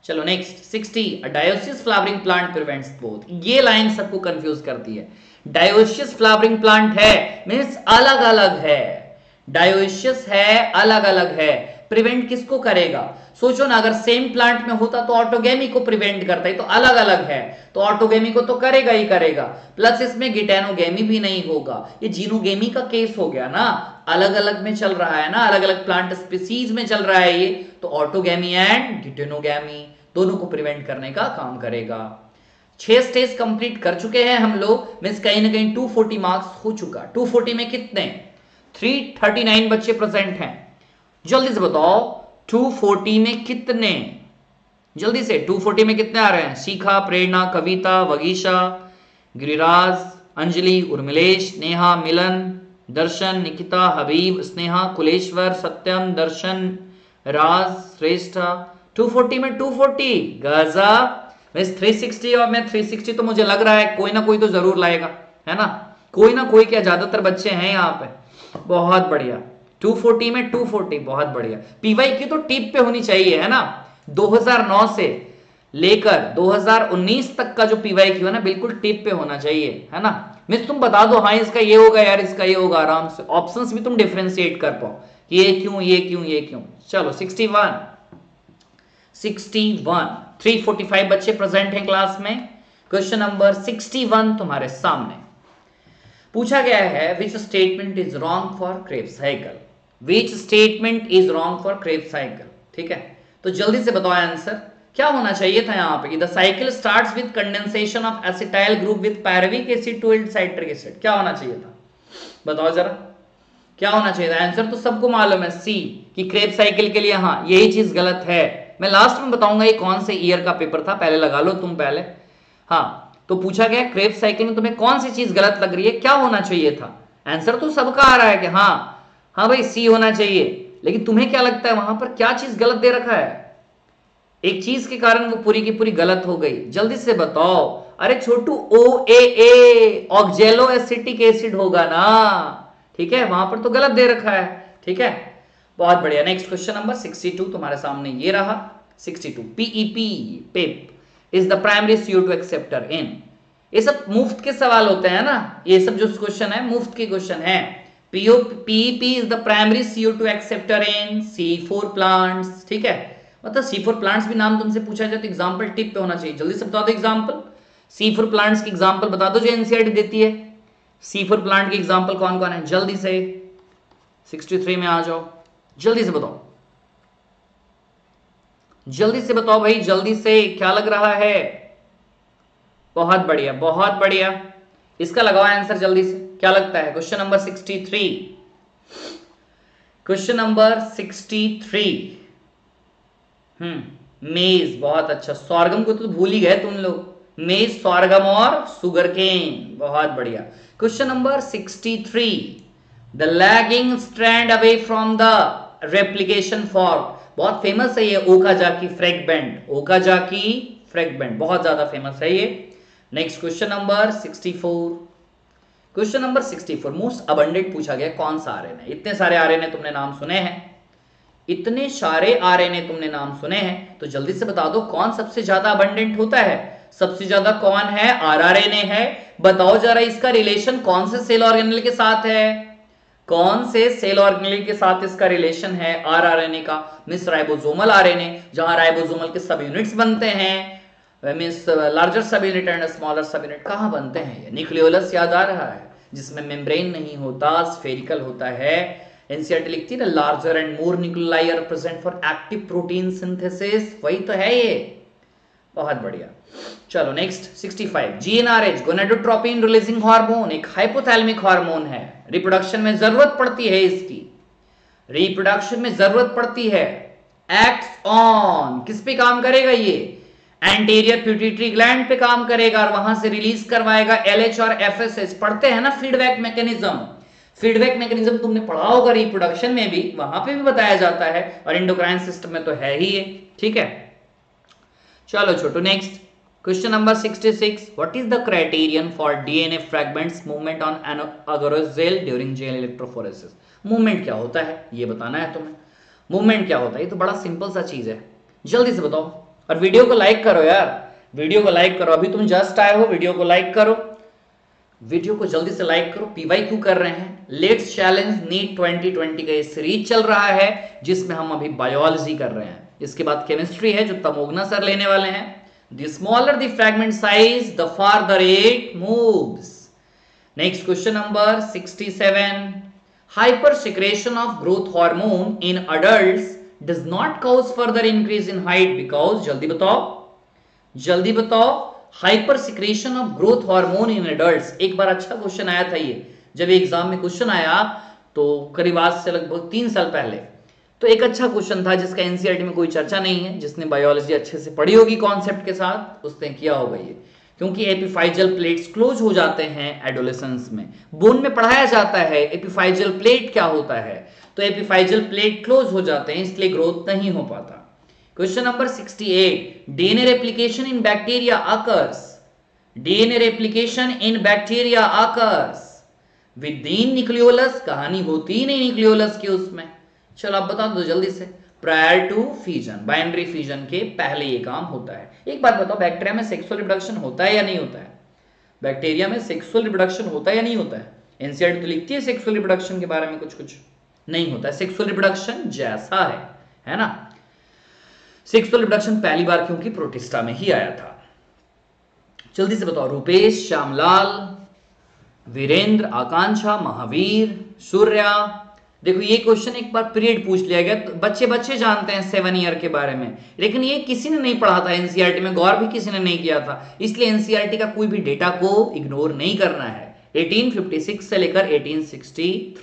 चलो next sixty. A dioecious flowering plant prevents both. ये लाइन सबको कंफ्यूज करती है. डायोसियस फ्लावरिंग प्लांट है मींस अलग अलग है, डायोसियस है अलग अलग है, प्रिवेंट किसको करेगा? सोचो ना, अगर सेम प्लांट में होता तो ऑटोगेमी को प्रिवेंट करता है, तो अलग अलग है तो ऑटोगेमी को तो करेगा ही करेगा, प्लस इसमें गिटेनोगेमी भी नहीं होगा, ये जीनोगेमी का केस हो गया ना, अलग अलग में चल रहा है ना, अलग अलग प्लांट स्पीसीज में चल रहा है ये, तो ऑटोगेमी एंड गिटेनोगेमी दोनों को प्रिवेंट करने का काम करेगा. छह स्टेज कंप्लीट कर चुके हैं हम लोग, मीन्स कहीं ना कहीं टू फोर्टी मार्क्स हो चुका. टू फोर्टी में कितने? थ्री थर्टी नाइन बच्चे प्रेजेंट हैं. जल्दी से बताओ टू फोर्टी में कितने, जल्दी से टू फोर्टी में कितने आ रहे हैं? शिखा, प्रेरणा, कविता, वगीशा, गिरिराज, अंजलि, उर्मिलेश, नेहा, मिलन, दर्शन, निकिता, हबीब, स्नेहा, कुलेश्वर, सत्यम, दर्शन, राज, श्रेष्ठा. टू फोर्टी में टू फोर्टी गजा. वैसे थ्री सिक्सटी और मैं थ्री सिक्सटी तो मुझे लग रहा है कोई ना कोई तो जरूर लाएगा है ना, कोई ना कोई क्या ज्यादातर बच्चे हैं यहाँ पे. बहुत बढ़िया, टू फोर्टी में टू फोर्टी, बहुत बढ़िया. पीवाईक्यू तो टिप पे होनी चाहिए है ना, दो हज़ार नौ से लेकर दो हज़ार उन्नीस तक का जो पीवाईक्यू है ना, बिल्कुल टिप पे होना चाहिए है ना. मिस तुम बता दो, हाँ इसका ये होगा यार, इसका ये होगा, आराम से ऑप्शंस भी तुम डिफरेंशिएट कर पाओ कि ये क्यों ये क्यों ये क्यों. चलो sixty one sixty one. Three forty five बच्चे प्रेजेंट हैं क्लास में. क्वेश्चन नंबर सिक्सटी वन तुम्हारे सामने पूछा गया है, which statement is wrong for Krebs cycle. Which statement is wrong for Krebs cycle, ठीक है, तो जल्दी से बताओ आंसर क्या होना चाहिए था यहाँ पे. The cycle starts with condensation of acetyl group with pyruvic acid to yield citric acid. क्या होना चाहिए था बताओ जरा, क्या होना चाहिए था? आंसर तो सबको मालूम है, सी, कि क्रेब्स साइकिल के लिए. हाँ यही चीज गलत है, मैं लास्ट में बताऊंगा ये कौन से ईयर का पेपर था, पहले लगा लो तुम पहले. हाँ तो पूछा गया क्रेब्स साइकिल में तुम्हें कौन सी चीज गलत लग रही है, क्या होना चाहिए था? आंसर तो सबका आ रहा है कि हाँ हाँ भाई सी होना चाहिए, लेकिन तुम्हें क्या लगता है वहां पर क्या चीज गलत दे रखा है? एक चीज के कारण वो पूरी की पूरी गलत हो गई, जल्दी से बताओ अरे छोटू ओ ए ए ऑक्जेलो एसिटिक एसिड होगा ना, ठीक है, वहां पर तो गलत दे रखा है, ठीक है, बहुत बढ़िया। नेक्स्ट क्वेश्चन नंबर बासठ तुम्हारे सामने ये रहा, बासठ PEP PEP is the primary C O two acceptor in, ये सब मुफ्त के सवाल होते हैं ना, ये सब जो क्वेश्चन है मुफ्त के क्वेश्चन है। PEP is the primary C O two acceptor in C four plants, ठीक है, मतलब सी फोर प्लांट्स भी नाम तुमसे पूछा जाए तो एग्जांपल टिप पे होना चाहिए, जल्दी से बता दो एग्जांपल। सी फोर प्लांट्स की एग्जांपल बता दो जो एनसीईआरटी देती है, सी फोर प्लांट की एग्जांपल कौन कौन है, जल्दी से तिरसठ में आ जाओ, जल्दी से बताओ, जल्दी से बताओ भाई, जल्दी से, क्या लग रहा है? बहुत बढ़िया, बहुत बढ़िया, इसका लगाओ आंसर जल्दी से, क्या लगता है? क्वेश्चन नंबर तिरसठ, क्वेश्चन नंबर तिरसठ, हम्म, मेज, बहुत अच्छा, सॉर्गम को तो भूल ही गए तुम लोग, मेज, सॉर्गम और सुगरकेन, बहुत बढ़िया। क्वेश्चन नंबर तिरसठ, the lagging strand away from the replication fork, बहुत फेमस है ये ओकाजाकी फ्रैगमेंट, ओकाजाकी फ्रैगमेंट बहुत ज्यादा फेमस है ये। नेक्स्ट क्वेश्चन नंबर चौंसठ, क्वेश्चन नंबर चौंसठ मोस्ट अबंडेंट पूछा गया कौन सा आरएनए, इतने सारे आरएनए तुमने नाम सुने हैं, इतने सारे आरएनए तुमने नाम सुने हैं, तो जल्दी से बता दो कौन सबसे ज्यादा अबंडेंट होता है, सबसे ज्यादा कौन है? आरआरएनए है, बताओ जरा इसका रिलेशन कौन से सेल ऑर्गेनेल के साथ है, कौन से सेल ऑर्गेनेल के साथ इसका रिलेशन है आरआरएनए का? मिस राइबोसोमल आरएनए, जहां राइबोसोमल के सब यूनिट्स बनते हैं, मिस larger subunit and smaller subunit कहां बनते हैं? न्यूक्लियोलस याद आ रहा है, जिसमें मेम्ब्रेन नहीं होता, स्फेरिकल होता है। एनसीईआरटी लिखती है larger and more nucleoli are present for active protein synthesis, वही तो है ये, बहुत बढ़िया। चलो नेक्स्ट पैंसठ, जीएनआरएच गोनाडोट्रोपिन रिलीजिंग हार्मोन एक हाइपोथैलेमिक हार्मोन है, रिप्रोडक्शन में जरूरत पड़ती है इसकी, रिप्रोडक्शन में जरूरत पड़ती है, एक्ट ऑन किस पे काम करेगा ये? एंटीरियर पिट्यूटरी ग्लैंड पे काम करेगा और वहां से रिलीज करवाएगा एलएच और एफएसएच, पढ़ते हैं ना फीडबैक मैकेनिज्म, फीडबैक मैकेनिज्म तुमने पढ़ा होगा रिप्रोडक्शन में भी, वहां पे भी बताया जाता है और एंडोक्राइन सिस्टम में तो है ही ये, ठीक है। चलो छोटू नेक्स्ट क्वेश्चन नंबर छियासठ, what is the criterion for DNA fragments movement on an agarose gel during gel electrophoresis, movement क्या होता है ये बताना है तुम्हें, मूवमेंट क्या होता है, ये तो बड़ा सिंपल सा चीज है, जल्दी से बताओ और वीडियो को लाइक करो यार, वीडियो को लाइक करो, अभी तुम जस्ट आए हो, वीडियो को लाइक करो, वीडियो को जल्दी से लाइक करो। पीवाईक्यू कर रहे हैं, let's challenge NEET twenty twenty का ये सीरीज चल रहा है, जिसमें हम अभी बायोलॉजी कर रहे हैं, इसके बाद केमिस्ट्री है जो तमोगना सर लेने वाले हैं। The smaller the fragment size the farther it moves. Next question number सड़सठ, hypersecretion of growth hormone in adults does not cause further increase in height because, जल्दी बताओ, जल्दी बताओ, hypersecretion of growth hormone in adults, एक बार अच्छा question आया था ये, जब एग्जाम में क्वेश्चन आया तो करीब आज से लगभग तीन साल पहले, तो एक अच्छा क्वेश्चन था जिसका एनसीईआरटी में कोई चर्चा नहीं है, जिसने बायोलॉजी अच्छे से पढ़ी होगी कॉन्सेप्ट के साथ उसने किया होगा ये, क्योंकि एपिफाइजल प्लेट्स क्लोज हो जाते हैं एडोलेसेंस में, बोन में पढ़ाया जाता है एपिफाइजल प्लेट क्या होता है, तो एपिफाइजल प्लेट क्लोज हो जाते हैं इसलिए ग्रोथ नहीं हो पाता। क्वेश्चन नंबर अड़सठ, DNA replication in bacteria occurs, DNA replication in bacteria occurs within nucleolus, कहानी होती ही नहीं न्यूक्लियोलस की उसमें, चलो आप बता दो जल्दी से, prior to fusion, binary fusion के पहले ये काम होता है। एक बात बताओ, बैक्टीरिया में सेक्सुअल रिप्रोडक्शन होता है या नहीं होता है? बैक्टीरिया में सेक्सुअल रिप्रोडक्शन होता है या नहीं होता है? एनसीईआरटी तो लिखती है सेक्सुअल रिप्रोडक्शन के बारे में कुछ कुछ, नहीं होता है सेक्सुअल रिप्रोडक्शन जैसा है, है ना। सेक्सुअल रिप्रोडक्शन पहली बार क्योंकि प्रोटिस्टा में ही आया था। जल्दी से बताओ, रूपेश, श्यामलाल, वीरेंद्र, आकांक्षा, महावीर, सूर्या, देखो ये क्वेश्चन एक बार पीरियड पूछ लिया गया, तो बच्चे बच्चे जानते हैं सेवन ईयर के बारे में, लेकिन ये किसी ने नहीं पढ़ा था एनसीईआरटी में, गौर भी किसी ने नहीं किया था, इसलिए एनसीईआरटी का कोई भी डेटा को इग्नोर नहीं करना है। अठारह सौ छप्पन से लेकर अठारह सौ तिरसठ,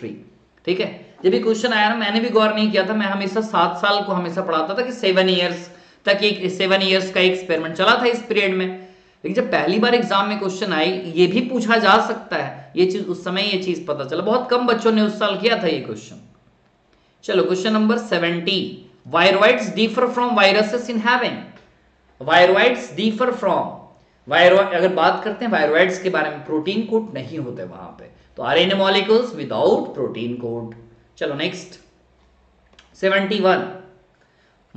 ठीक है। जब भी क्वेश्चन आया ना, मैंने भी गौर नहीं किया था, मैं हमेशा सात साल को हमेशा पढ़ाता था कि सेवन इयर्स तक एक सेवन इयर्स का एक्सपेरिमेंट चला था इस पीरियड में, लेकिन जब पहली बार एग्जाम में क्वेश्चन आई ये भी पूछा जा सकता है, ये चीज उस समय ये चीज पता चला, बहुत कम बच्चों ने उस साल किया था ये क्वेश्चन। चलो क्वेश्चन नंबर सत्तर, viroids differ from viruses in having, viroids differ from वायरो अगर बात करते हैं वायरोइड्स के बारे में, प्रोटीन कोट नहीं होते वहां पे, तो RNA molecules without protein coat. चलो नेक्स्ट इकहत्तर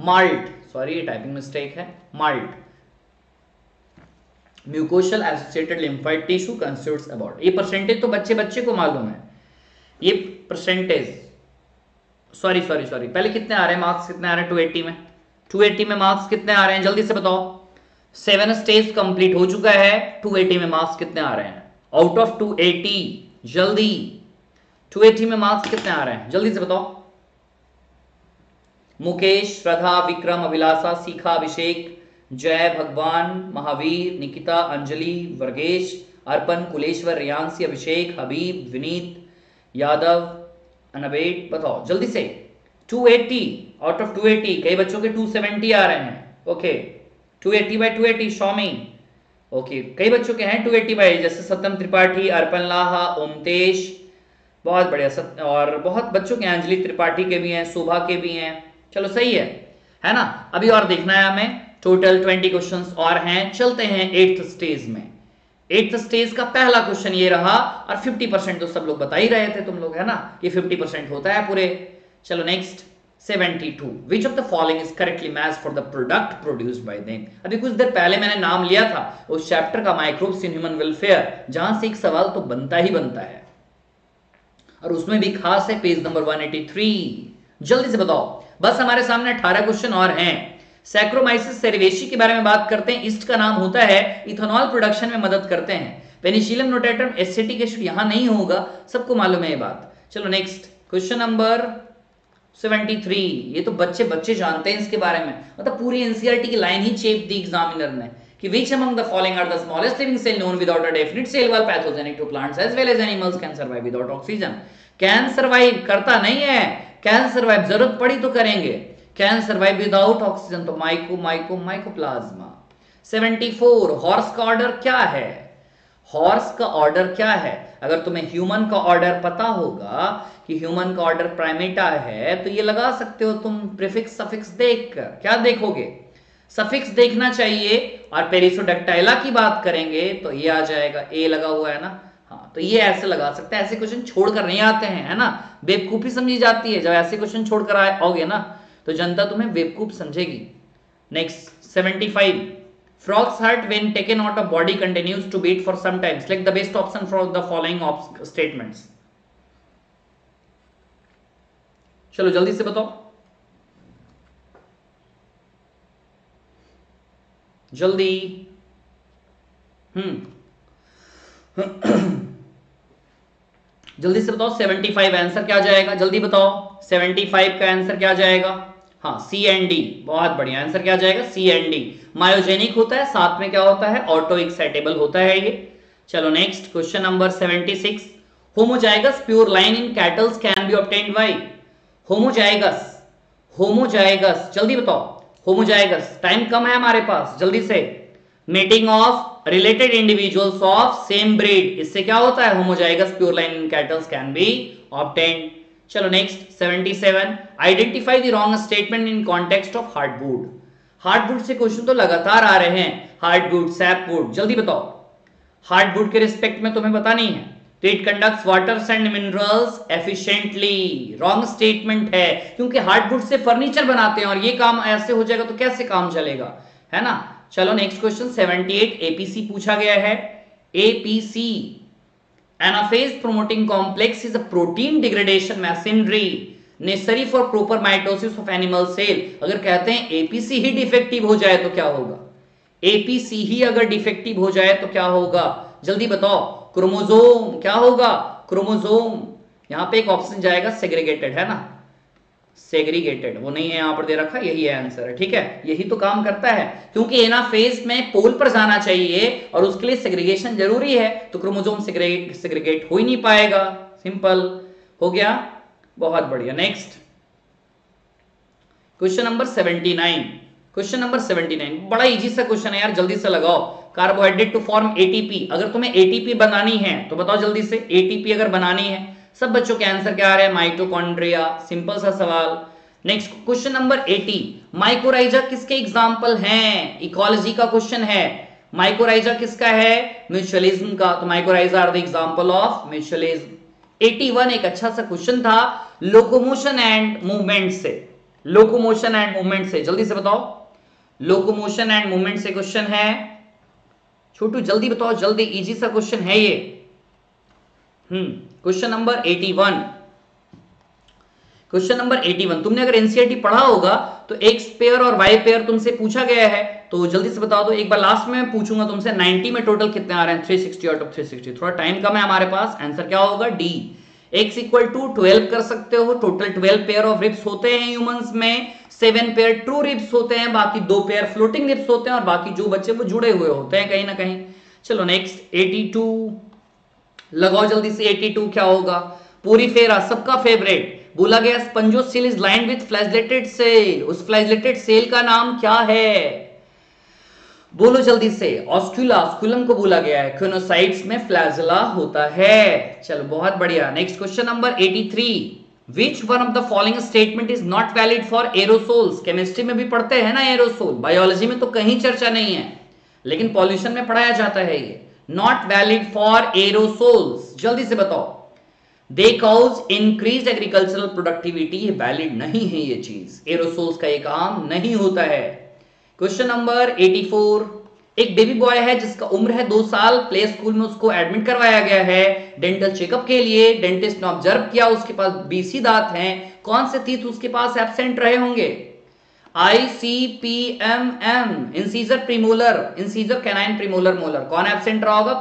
माल्ट, सॉरी टाइपिंग मिस्टेक है, MALT mucosal associated lymphoid tissue constitutes about, ये परसेंटेज तो बच्चे बच्चे को मालूम है, ये परसेंटेज सॉरी सॉरी सॉरी पहले कितने आ रहे हैं मार्क्स, कितने आ रहे हैं टू एटी में, टू एटी में मार्क्स कितने आ रहे हैं जल्दी से बताओ, सेवन स्टेज कंप्लीट हो चुका है, टू एटी में मार्क्स कितने आ रहे हैं आउट ऑफ टू एटी, जल्दी टू एटी में मार्क्स कितने आ रहे हैं जल्दी से बताओ। मुकेश, श्रद्धा, विक्रम, अभिलाषा, शिखा, अभिषेक, जय, भगवान, महावीर, निकिता, अंजलि, वर्गेश, अर्पण, कुलेश्वर, रियांसी, अभिषेक, हबीब, विनीत, यादव, अनबेट, बताओ जल्दी से। Two eighty out of two eighty, कई बच्चों के टू सेवेंटी आ रहे हैं, okay two eighty by two eighty Saumi, okay कई बच्चों के हैं टू एटी बाय, जैसे सत्यम त्रिपाठी, अर्पण लाहा, ओमतेश, बहुत बढ़िया सत, और बहुत बच्चों के अंजलि त्रिपाठी के भी हैं, शोभा के भी हैं, चलो सही है है ना। अभी और देखना है हमें, टोटल ट्वेंटी क्वेश्चंस और हैं, चलते हैं एट्थ स्टेज में। एट्थ स्टेज का पहला क्वेश्चन ये रहा, और फिफ्टी परसेंट तो सब लोग बता ही रहे थे तुम लोग, है ना, ये फिफ्टी परसेंट होता है पूरे। चलो next seventy two, which of the following is correctly matched for the product produced by them. अभी कुछ देर पहले मैंने नाम लिया था उस चैप्टर का, माइक्रोब्स इन ह्यूमन वेलफेयर, जहां से एक सवाल तो बनता ही बनता है, और उसमें भी खास है page number one eighty three. जल्दी से बताओ, बस हमारे सामने अठारह क्वेश्चन और हैं। सैक्रोमाइसिस सेरेवेसी के बारे में बात करते हैं, इस्ट का नाम होता है, इथेनॉल प्रोडक्शन में मदद करते हैं। पेनिसिलियम नोटाटम एसिटिक एसिड यहां नहीं होगा, सबको मालूम है ये बात। चलो next question number seventy three, ये तो बच्चे बच्चे जानते हैं इसके बारे में, मतलब पूरी एनसीईआरटी की लाइन ही चेप दी एग्जामिनर ने, कि which among the following are the smallest living cell known without a definite cell wall pathogenic to plants as well as animals, can survive without oxygen. Can survive करता नहीं है, can survive जरूरत पड़ी तो करेंगे, can survive without oxygen, तो myco myco mycoplasma. Seventy four, horse का order क्या है, हॉर्स का ऑर्डर क्या है, अगर तुम्हें ह्यूमन का ऑर्डर पता होगा कि ह्यूमन का ऑर्डर प्राइमेटा है, तो ये लगा सकते हो तुम प्रीफिक्स सफिक्स देखकर, क्या देखोगे, सफिक्स देखना चाहिए, और पेरिसोडक्टाइला की बात करेंगे तो ये आ जाएगा, ए लगा हुआ है ना, हाँ तो ये ऐसे लगा सकते हैं, ऐसे क्वेश्चन छोड़कर नहीं आते हैं, है ना, बेवकूफी समझी जाती है, जब ऐसे क्वेश्चन छोड़कर आओगे ना तो जनता तुम्हें बेवकूफ समझेगी। Next seventy five, frogs heart when taken out of body continues to beat for some time, select the best option from the following statements. चलो जल्दी से बताओ, जल्दी हम्म जल्दी से बताओ। सेवेंटी फाइव आंसर क्या जाएगा जल्दी बताओ, सेवेंटी फाइव का आंसर क्या जाएगा, हाँ सी एंड डी, बहुत बढ़िया आंसर क्या जाएगा सी एंड डी, मायोजेनिक होता है, साथ में क्या होता है ऑटो एक्साइटेबल होता है ये। चलो next question number seventy six, homozygous pure line in cattles can be obtained by, homozygous homozygous जल्दी बताओ, होमोजाइगस, टाइम कम है हमारे पास, जल्दी से, meeting of related individuals of same breed, इससे क्या होता है homozygous pure line in cattles can be obtained. चलो next seventy seven, identify the wrong statement in context of heartwood, heartwood से क्वेश्चन तो लगातार आ रहे हैं, हार्टवुड, सैपवुड, जल्दी बताओ, हार्टवुड के रिस्पेक्ट में तुम्हें पता नहीं है, तो it conducts waters and minerals efficiently, wrong statement है, क्योंकि हार्टवुड से फर्नीचर बनाते हैं और ये काम ऐसे हो जाएगा तो कैसे काम चलेगा, है ना। चलो next question seventy eight, APC पूछा गया है, APC anaphase promoting complex is a protein degradation machinery necessary for proper mitosis of animal cell. अगर कहते हैं एपीसी ही डिफेक्टिव हो जाए तो क्या होगा, एपीसी ही अगर डिफेक्टिव हो जाए तो क्या होगा जल्दी बताओ, क्रोमोजोम क्या होगा, क्रोमोजोम, यहां पे एक ऑप्शन जाएगा सेग्रीगेटेड, है ना, सेग्रीगेटेड वो नहीं है यहाँ पर दे रखा, यही है आंसर है, ठीक है, यही तो काम करता है, क्योंकि एनाफेज में पोल पर जाना चाहिए और उसके लिए सेग्रीगेशन जरूरी है, तो क्रोमोसोम सेग्रीगेट सेग्रीगेट हो ही नहीं पाएगा, सिंपल हो गया, बहुत बढ़िया। Next question number seventy nine, question number seventy nine बड़ा इजी सा क्वेश्चन है यार, जल्दी से लगाओ, कार्बोहाइड्रेट टू फॉर्म एटीपी, अगर तुम्हें एटीपी बनानी है तो बताओ जल्दी से, एटीपी अगर बनानी है, सब बच्चों के आंसर क्या आ रहे हैं माइटोकॉन्ड्रिया, सिंपल सा सवाल। Next question number eighty, mycorrhiza किसके एग्जांपल हैं, इकोलॉजी का क्वेश्चन है, माइकोराइजा किसका है? म्यूचुअलिज्म का। तो mycorrhiza are the example of mutualism. इक्यासी एक अच्छा सा क्वेश्चन था लोकोमोशन एंड मूवमेंट से, लोकोमोशन एंड मूवमेंट से, जल्दी से बताओ लोकोमोशन एंड मूवमेंट से क्वेश्चन है। छोटू जल्दी बताओ, जल्दी, इजी सा क्वेश्चन है ये। हम्म क्वेश्चन नंबर इक्यासी, क्वेश्चन नंबर इक्यासी। तुमने अगर एनसीईआरटी पढ़ा होगा तो एक्स पेयर और वाई पेयर तुमसे पूछा गया है, तो जल्दी से बता दो। एक बार लास्ट में मैं पूछूंगा तुमसे नब्बे में टोटल कितने आ रहे हैं, तीन सौ साठ आउट ऑफ तीन सौ साठ। थोड़ा टाइम कम है हमारे पास, आंसर क्या होगा D. X equal to twelve कर सकते हो, total twelve pair of ribs होते हैं ह्यूमंस में, सेवन पेयर ट्रू रिब्स होते हैं, बाकी दो पेयर फ्लोटिंग रिब्स होते हैं और बाकी जो बच्चे वो जुड़े हुए होते हैं कहीं ना कहीं। चलो नेक्स्ट बयासी लगाओ जल्दी से, बयासी क्या होगा? पूरी फेरा सबका फेवरेट बोला गया स्पंजोस cell is lined with flagellated cell, उस फ्लैजेलेटेड सेल का नाम क्या है? बोलो जल्दी से। ऑस्क्यूला, ऑस्क्यूलम को बोला गया है, क्विनोसाइट्स में फ्लैजेला होता है। चलो बहुत बढ़िया। नेक्स्ट क्वेश्चन नंबर तिरासी, Which one of the following statement is not valid for aerosols? Chemistry में भी पढ़ते हैं ना एरोसोल, बायोलॉजी में तो कहीं चर्चा नहीं है लेकिन पॉल्यूशन में पढ़ाया जाता है ये। Not valid for aerosols, जल्दी से बताओ। They cause increased agricultural productivity, ये वैलिड नहीं है ये चीज, एरोसोल्स का ये काम नहीं होता है। क्वेश्चन नंबर चौरासी, एक बेबी बॉय है जिसका उम्र है दो साल, प्ले स्कूल में उसको एडमिट करवाया गया है डेंटल चेकअप के लिए। डेंटिस्ट ने ऑब्जर्व किया उसके पास बीसी दांत हैं, कौन से टीथ उसके पास एब्सेंट रहे होंगे? I C P M M, incisor, premolar, incisor, canine, premolar, molar, कौन एब्सेंट रहा होगा?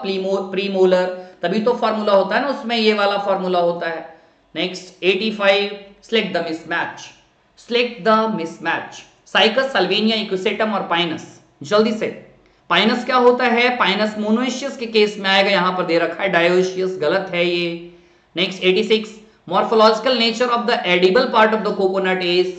प्रीमोलर, तभी तो फॉर्मूला होता है ना उसमें, ये वाला फॉर्मूला होता है। नेक्स्ट पचासी, select the mismatch, select the mismatch. Cycas, Salvinia, Equisetum और पाइनस, जल्दी से। पाइनस क्या होता है? पाइनस मोनोएशियस के केस में आएगा, यहां पर दे रखा है डायोशियस, गलत है ये। नेक्स्ट छियासी, morphological nature of the edible part of the coconut is,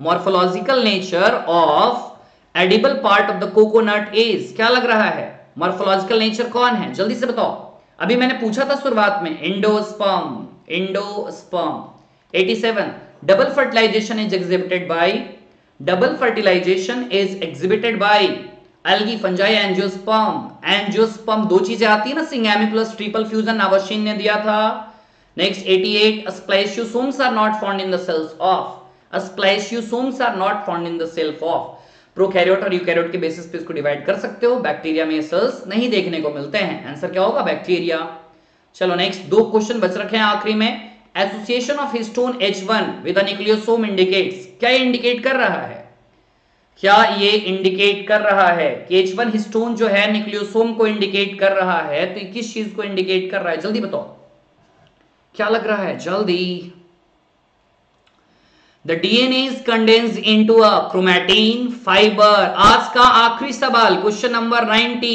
morphological nature of edible part of the coconut is, क्या लग रहा है? मॉर्फोलॉजिकल नेचर कौन है जल्दी से बताओ। अभी मैंने पूछा था शुरुआत में इंडोस्पर्म, इंडोस्पर्म। सत्तासी, double fertilisation is exhibited by, double fertilisation is exhibited by algae, fungi, angiosperm. Angiosperm दो चीजें आती है ना, syngamy plus triple fusion, Nawaschin ने दिया था। नेक्स्ट अठासी, spliceosomes are not found in the cells of, spliceosomes are not found in the cell of, prokaryote और यूकैरियोट के बेसिस पे इसको डिवाइड कर सकते हो। बैक्टीरिया में सेल्स नहीं देखने को मिलते हैं, आंसर क्या होगा? बैक्टीरिया। चलो नेक्स्ट, दो क्वेश्चन बच रखे हैं आखिरी में। Association of histone H one with a nucleosome indicates, क्या इंडिकेट कर रहा है? क्या ये इंडिकेट कर रहा है कि एच वन हिस्टोन जो है न्यूक्लियोसोम को इंडिकेट कर रहा है, तो किस चीज को इंडिकेट कर रहा है जल्दी बताओ, क्या लग रहा है जल्दी? The DNA is condensed into a chromatin fibre. आज का आखिरी सवाल, क्वेश्चन नंबर नब्बे,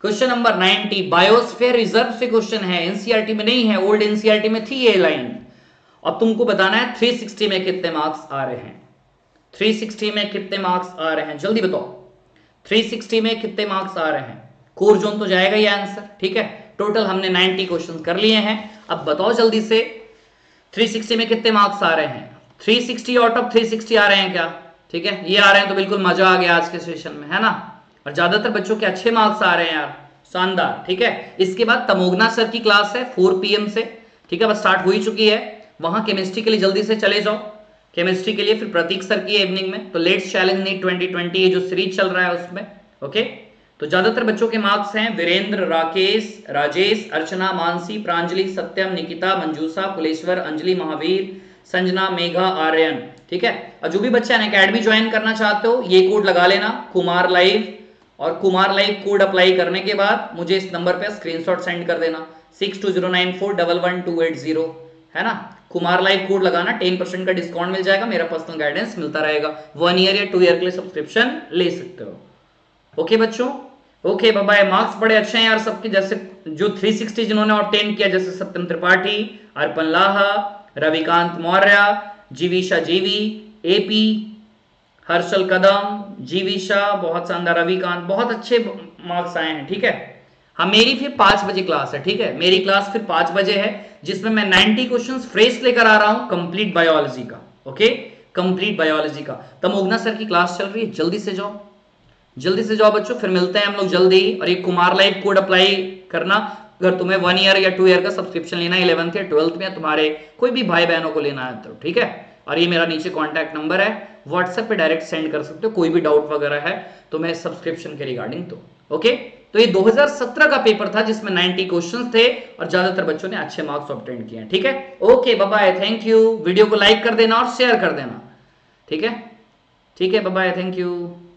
क्वेश्चन नंबर नब्बे, बायोस्फीयर रिजर्व से क्वेश्चन है, एनसीईआरटी में नहीं है, ओल्ड एनसीईआरटी में थी ये लाइन। अब तुमको बताना है तीन सौ साठ में कितने मार्क्स आ रहे हैं, तीन सौ साठ में कितने मार्क्स आ रहे हैं जल्दी बताओ, तीन सौ साठ में कितने मार्क्स आ रहे हैं? कोर जोन तो जाएगा ये आंसर, ठीक है। टोटल हमने नब्बे क्वेश्चंस कर लिए हैं, अब बताओ जल्दी से तीन सौ साठ में कितने मार्क्स आ रहे हैं? तीन सौ साठ आउट ऑफ तीन सौ साठ आ रहे हैं क्या? ठीक है, ये आ रहे हैं तो बिल्कुल मजा आ गया आज के सेशन में, है ना। और ज्यादातर बच्चों के अच्छे मार्क्स आ रहे हैं यार, शानदार, ठीक है। इसके बाद तमोगना सर की क्लास है चार पी एम से, ठीक है, बस स्टार्ट हो ही चुकी है। वहां केमिस्ट्री के लिए जल्दी से चले जाओ, केमिस्ट्री के लिए। फिर प्रतीक सर की इवनिंग में तो let's challenge NEET twenty twenty, ये जो सीरीज चल रहा है उसमें, ओके। तो ज्यादातर बच्चों के मार्क्स हैं वीरेंद्र, राकेश, राजेश, अर्चना, मानसी, प्रांजलि, सत्यम, निकिता, मंजूसा, कुलेश्वर, अंजलि, महावीर, संजना, मेघा, आर्यन, ठीक है। और जो भी बच्चे अनअकैडमी ज्वाइन करना चाहते हो ये कोड लगा लेना, कुमार लाइव, और कुमार लाइव कोड अप्लाई करने के बाद मुझे इस नंबर पर स्क्रीनशॉट सेंड कर देना six two zero nine four double one two eight zero, है ना। कुमार लाइव कोड लगाना, टेन परसेंट का डिस्काउंट मिल जाएगा, मेरा पर्सनल गाइडेंस मिलता रहेगा, वन ईयर या टू ईयर के लिए सब्सक्रिप्शन ले सकते हो। ओके बच्चों, ओके बाय बाय। मार्क्स बड़े अच्छे हैं यार सबके, जैसे जो तीन सौ साठ जिन्होंने ऑब्टेन किया, जैसे सत्यम त्रिपाठी, अर्पण लाहा, रविकांत मौर्य, जीविशा जीवी, एपी, हर्षल कदम, जीविशा बहुत शानदार, रविकांत, बहुत अच्छे मार्क्स आए हैं, ठीक है। हाँ मेरी फिर पांच बजे क्लास है, ठीक है, मेरी क्लास फिर पांच बजे है जिसमें मैं नब्बे क्वेश्चंस फ्रेश लेकर आ रहा हूं कंप्लीट बायोलॉजी का, ओके, कंप्लीट बायोलॉजी का। तमोगना सर की क्लास चल रही है, जल्दी से जाओ, जल्दी से जाओ बच्चों, फिर मिलते हैं हम लोग जल्दी। और ये कुमार लाइव कोड अप्लाई करना अगर तुम्हें वन ईयर या टू ईयर का सब्सक्रिप्शन लेना है इलेवंथ या ट्वेल्थ में, तुम्हारे कोई भी भाई बहनों को लेना है तो ठीक है। और ये मेरा नीचे कॉन्टैक्ट नंबर है, व्हाट्सएप पे डायरेक्ट सेंड कर सकते हो कोई भी डाउट वगैरह है तो मैं सब्सक्रिप्शन के रिगार्डिंग। तो ओके, तो ये दो हज़ार सत्रह का पेपर था जिसमें नब्बे क्वेश्चंस थे और ज्यादातर बच्चों ने अच्छे मार्क्स ऑब्टेन किए हैं। ठीक है, okay bye bye, thank you. Video को लाइक कर देना और शेयर कर देना। ठीक है, ठीक है, बाय बाय, थैंक यू।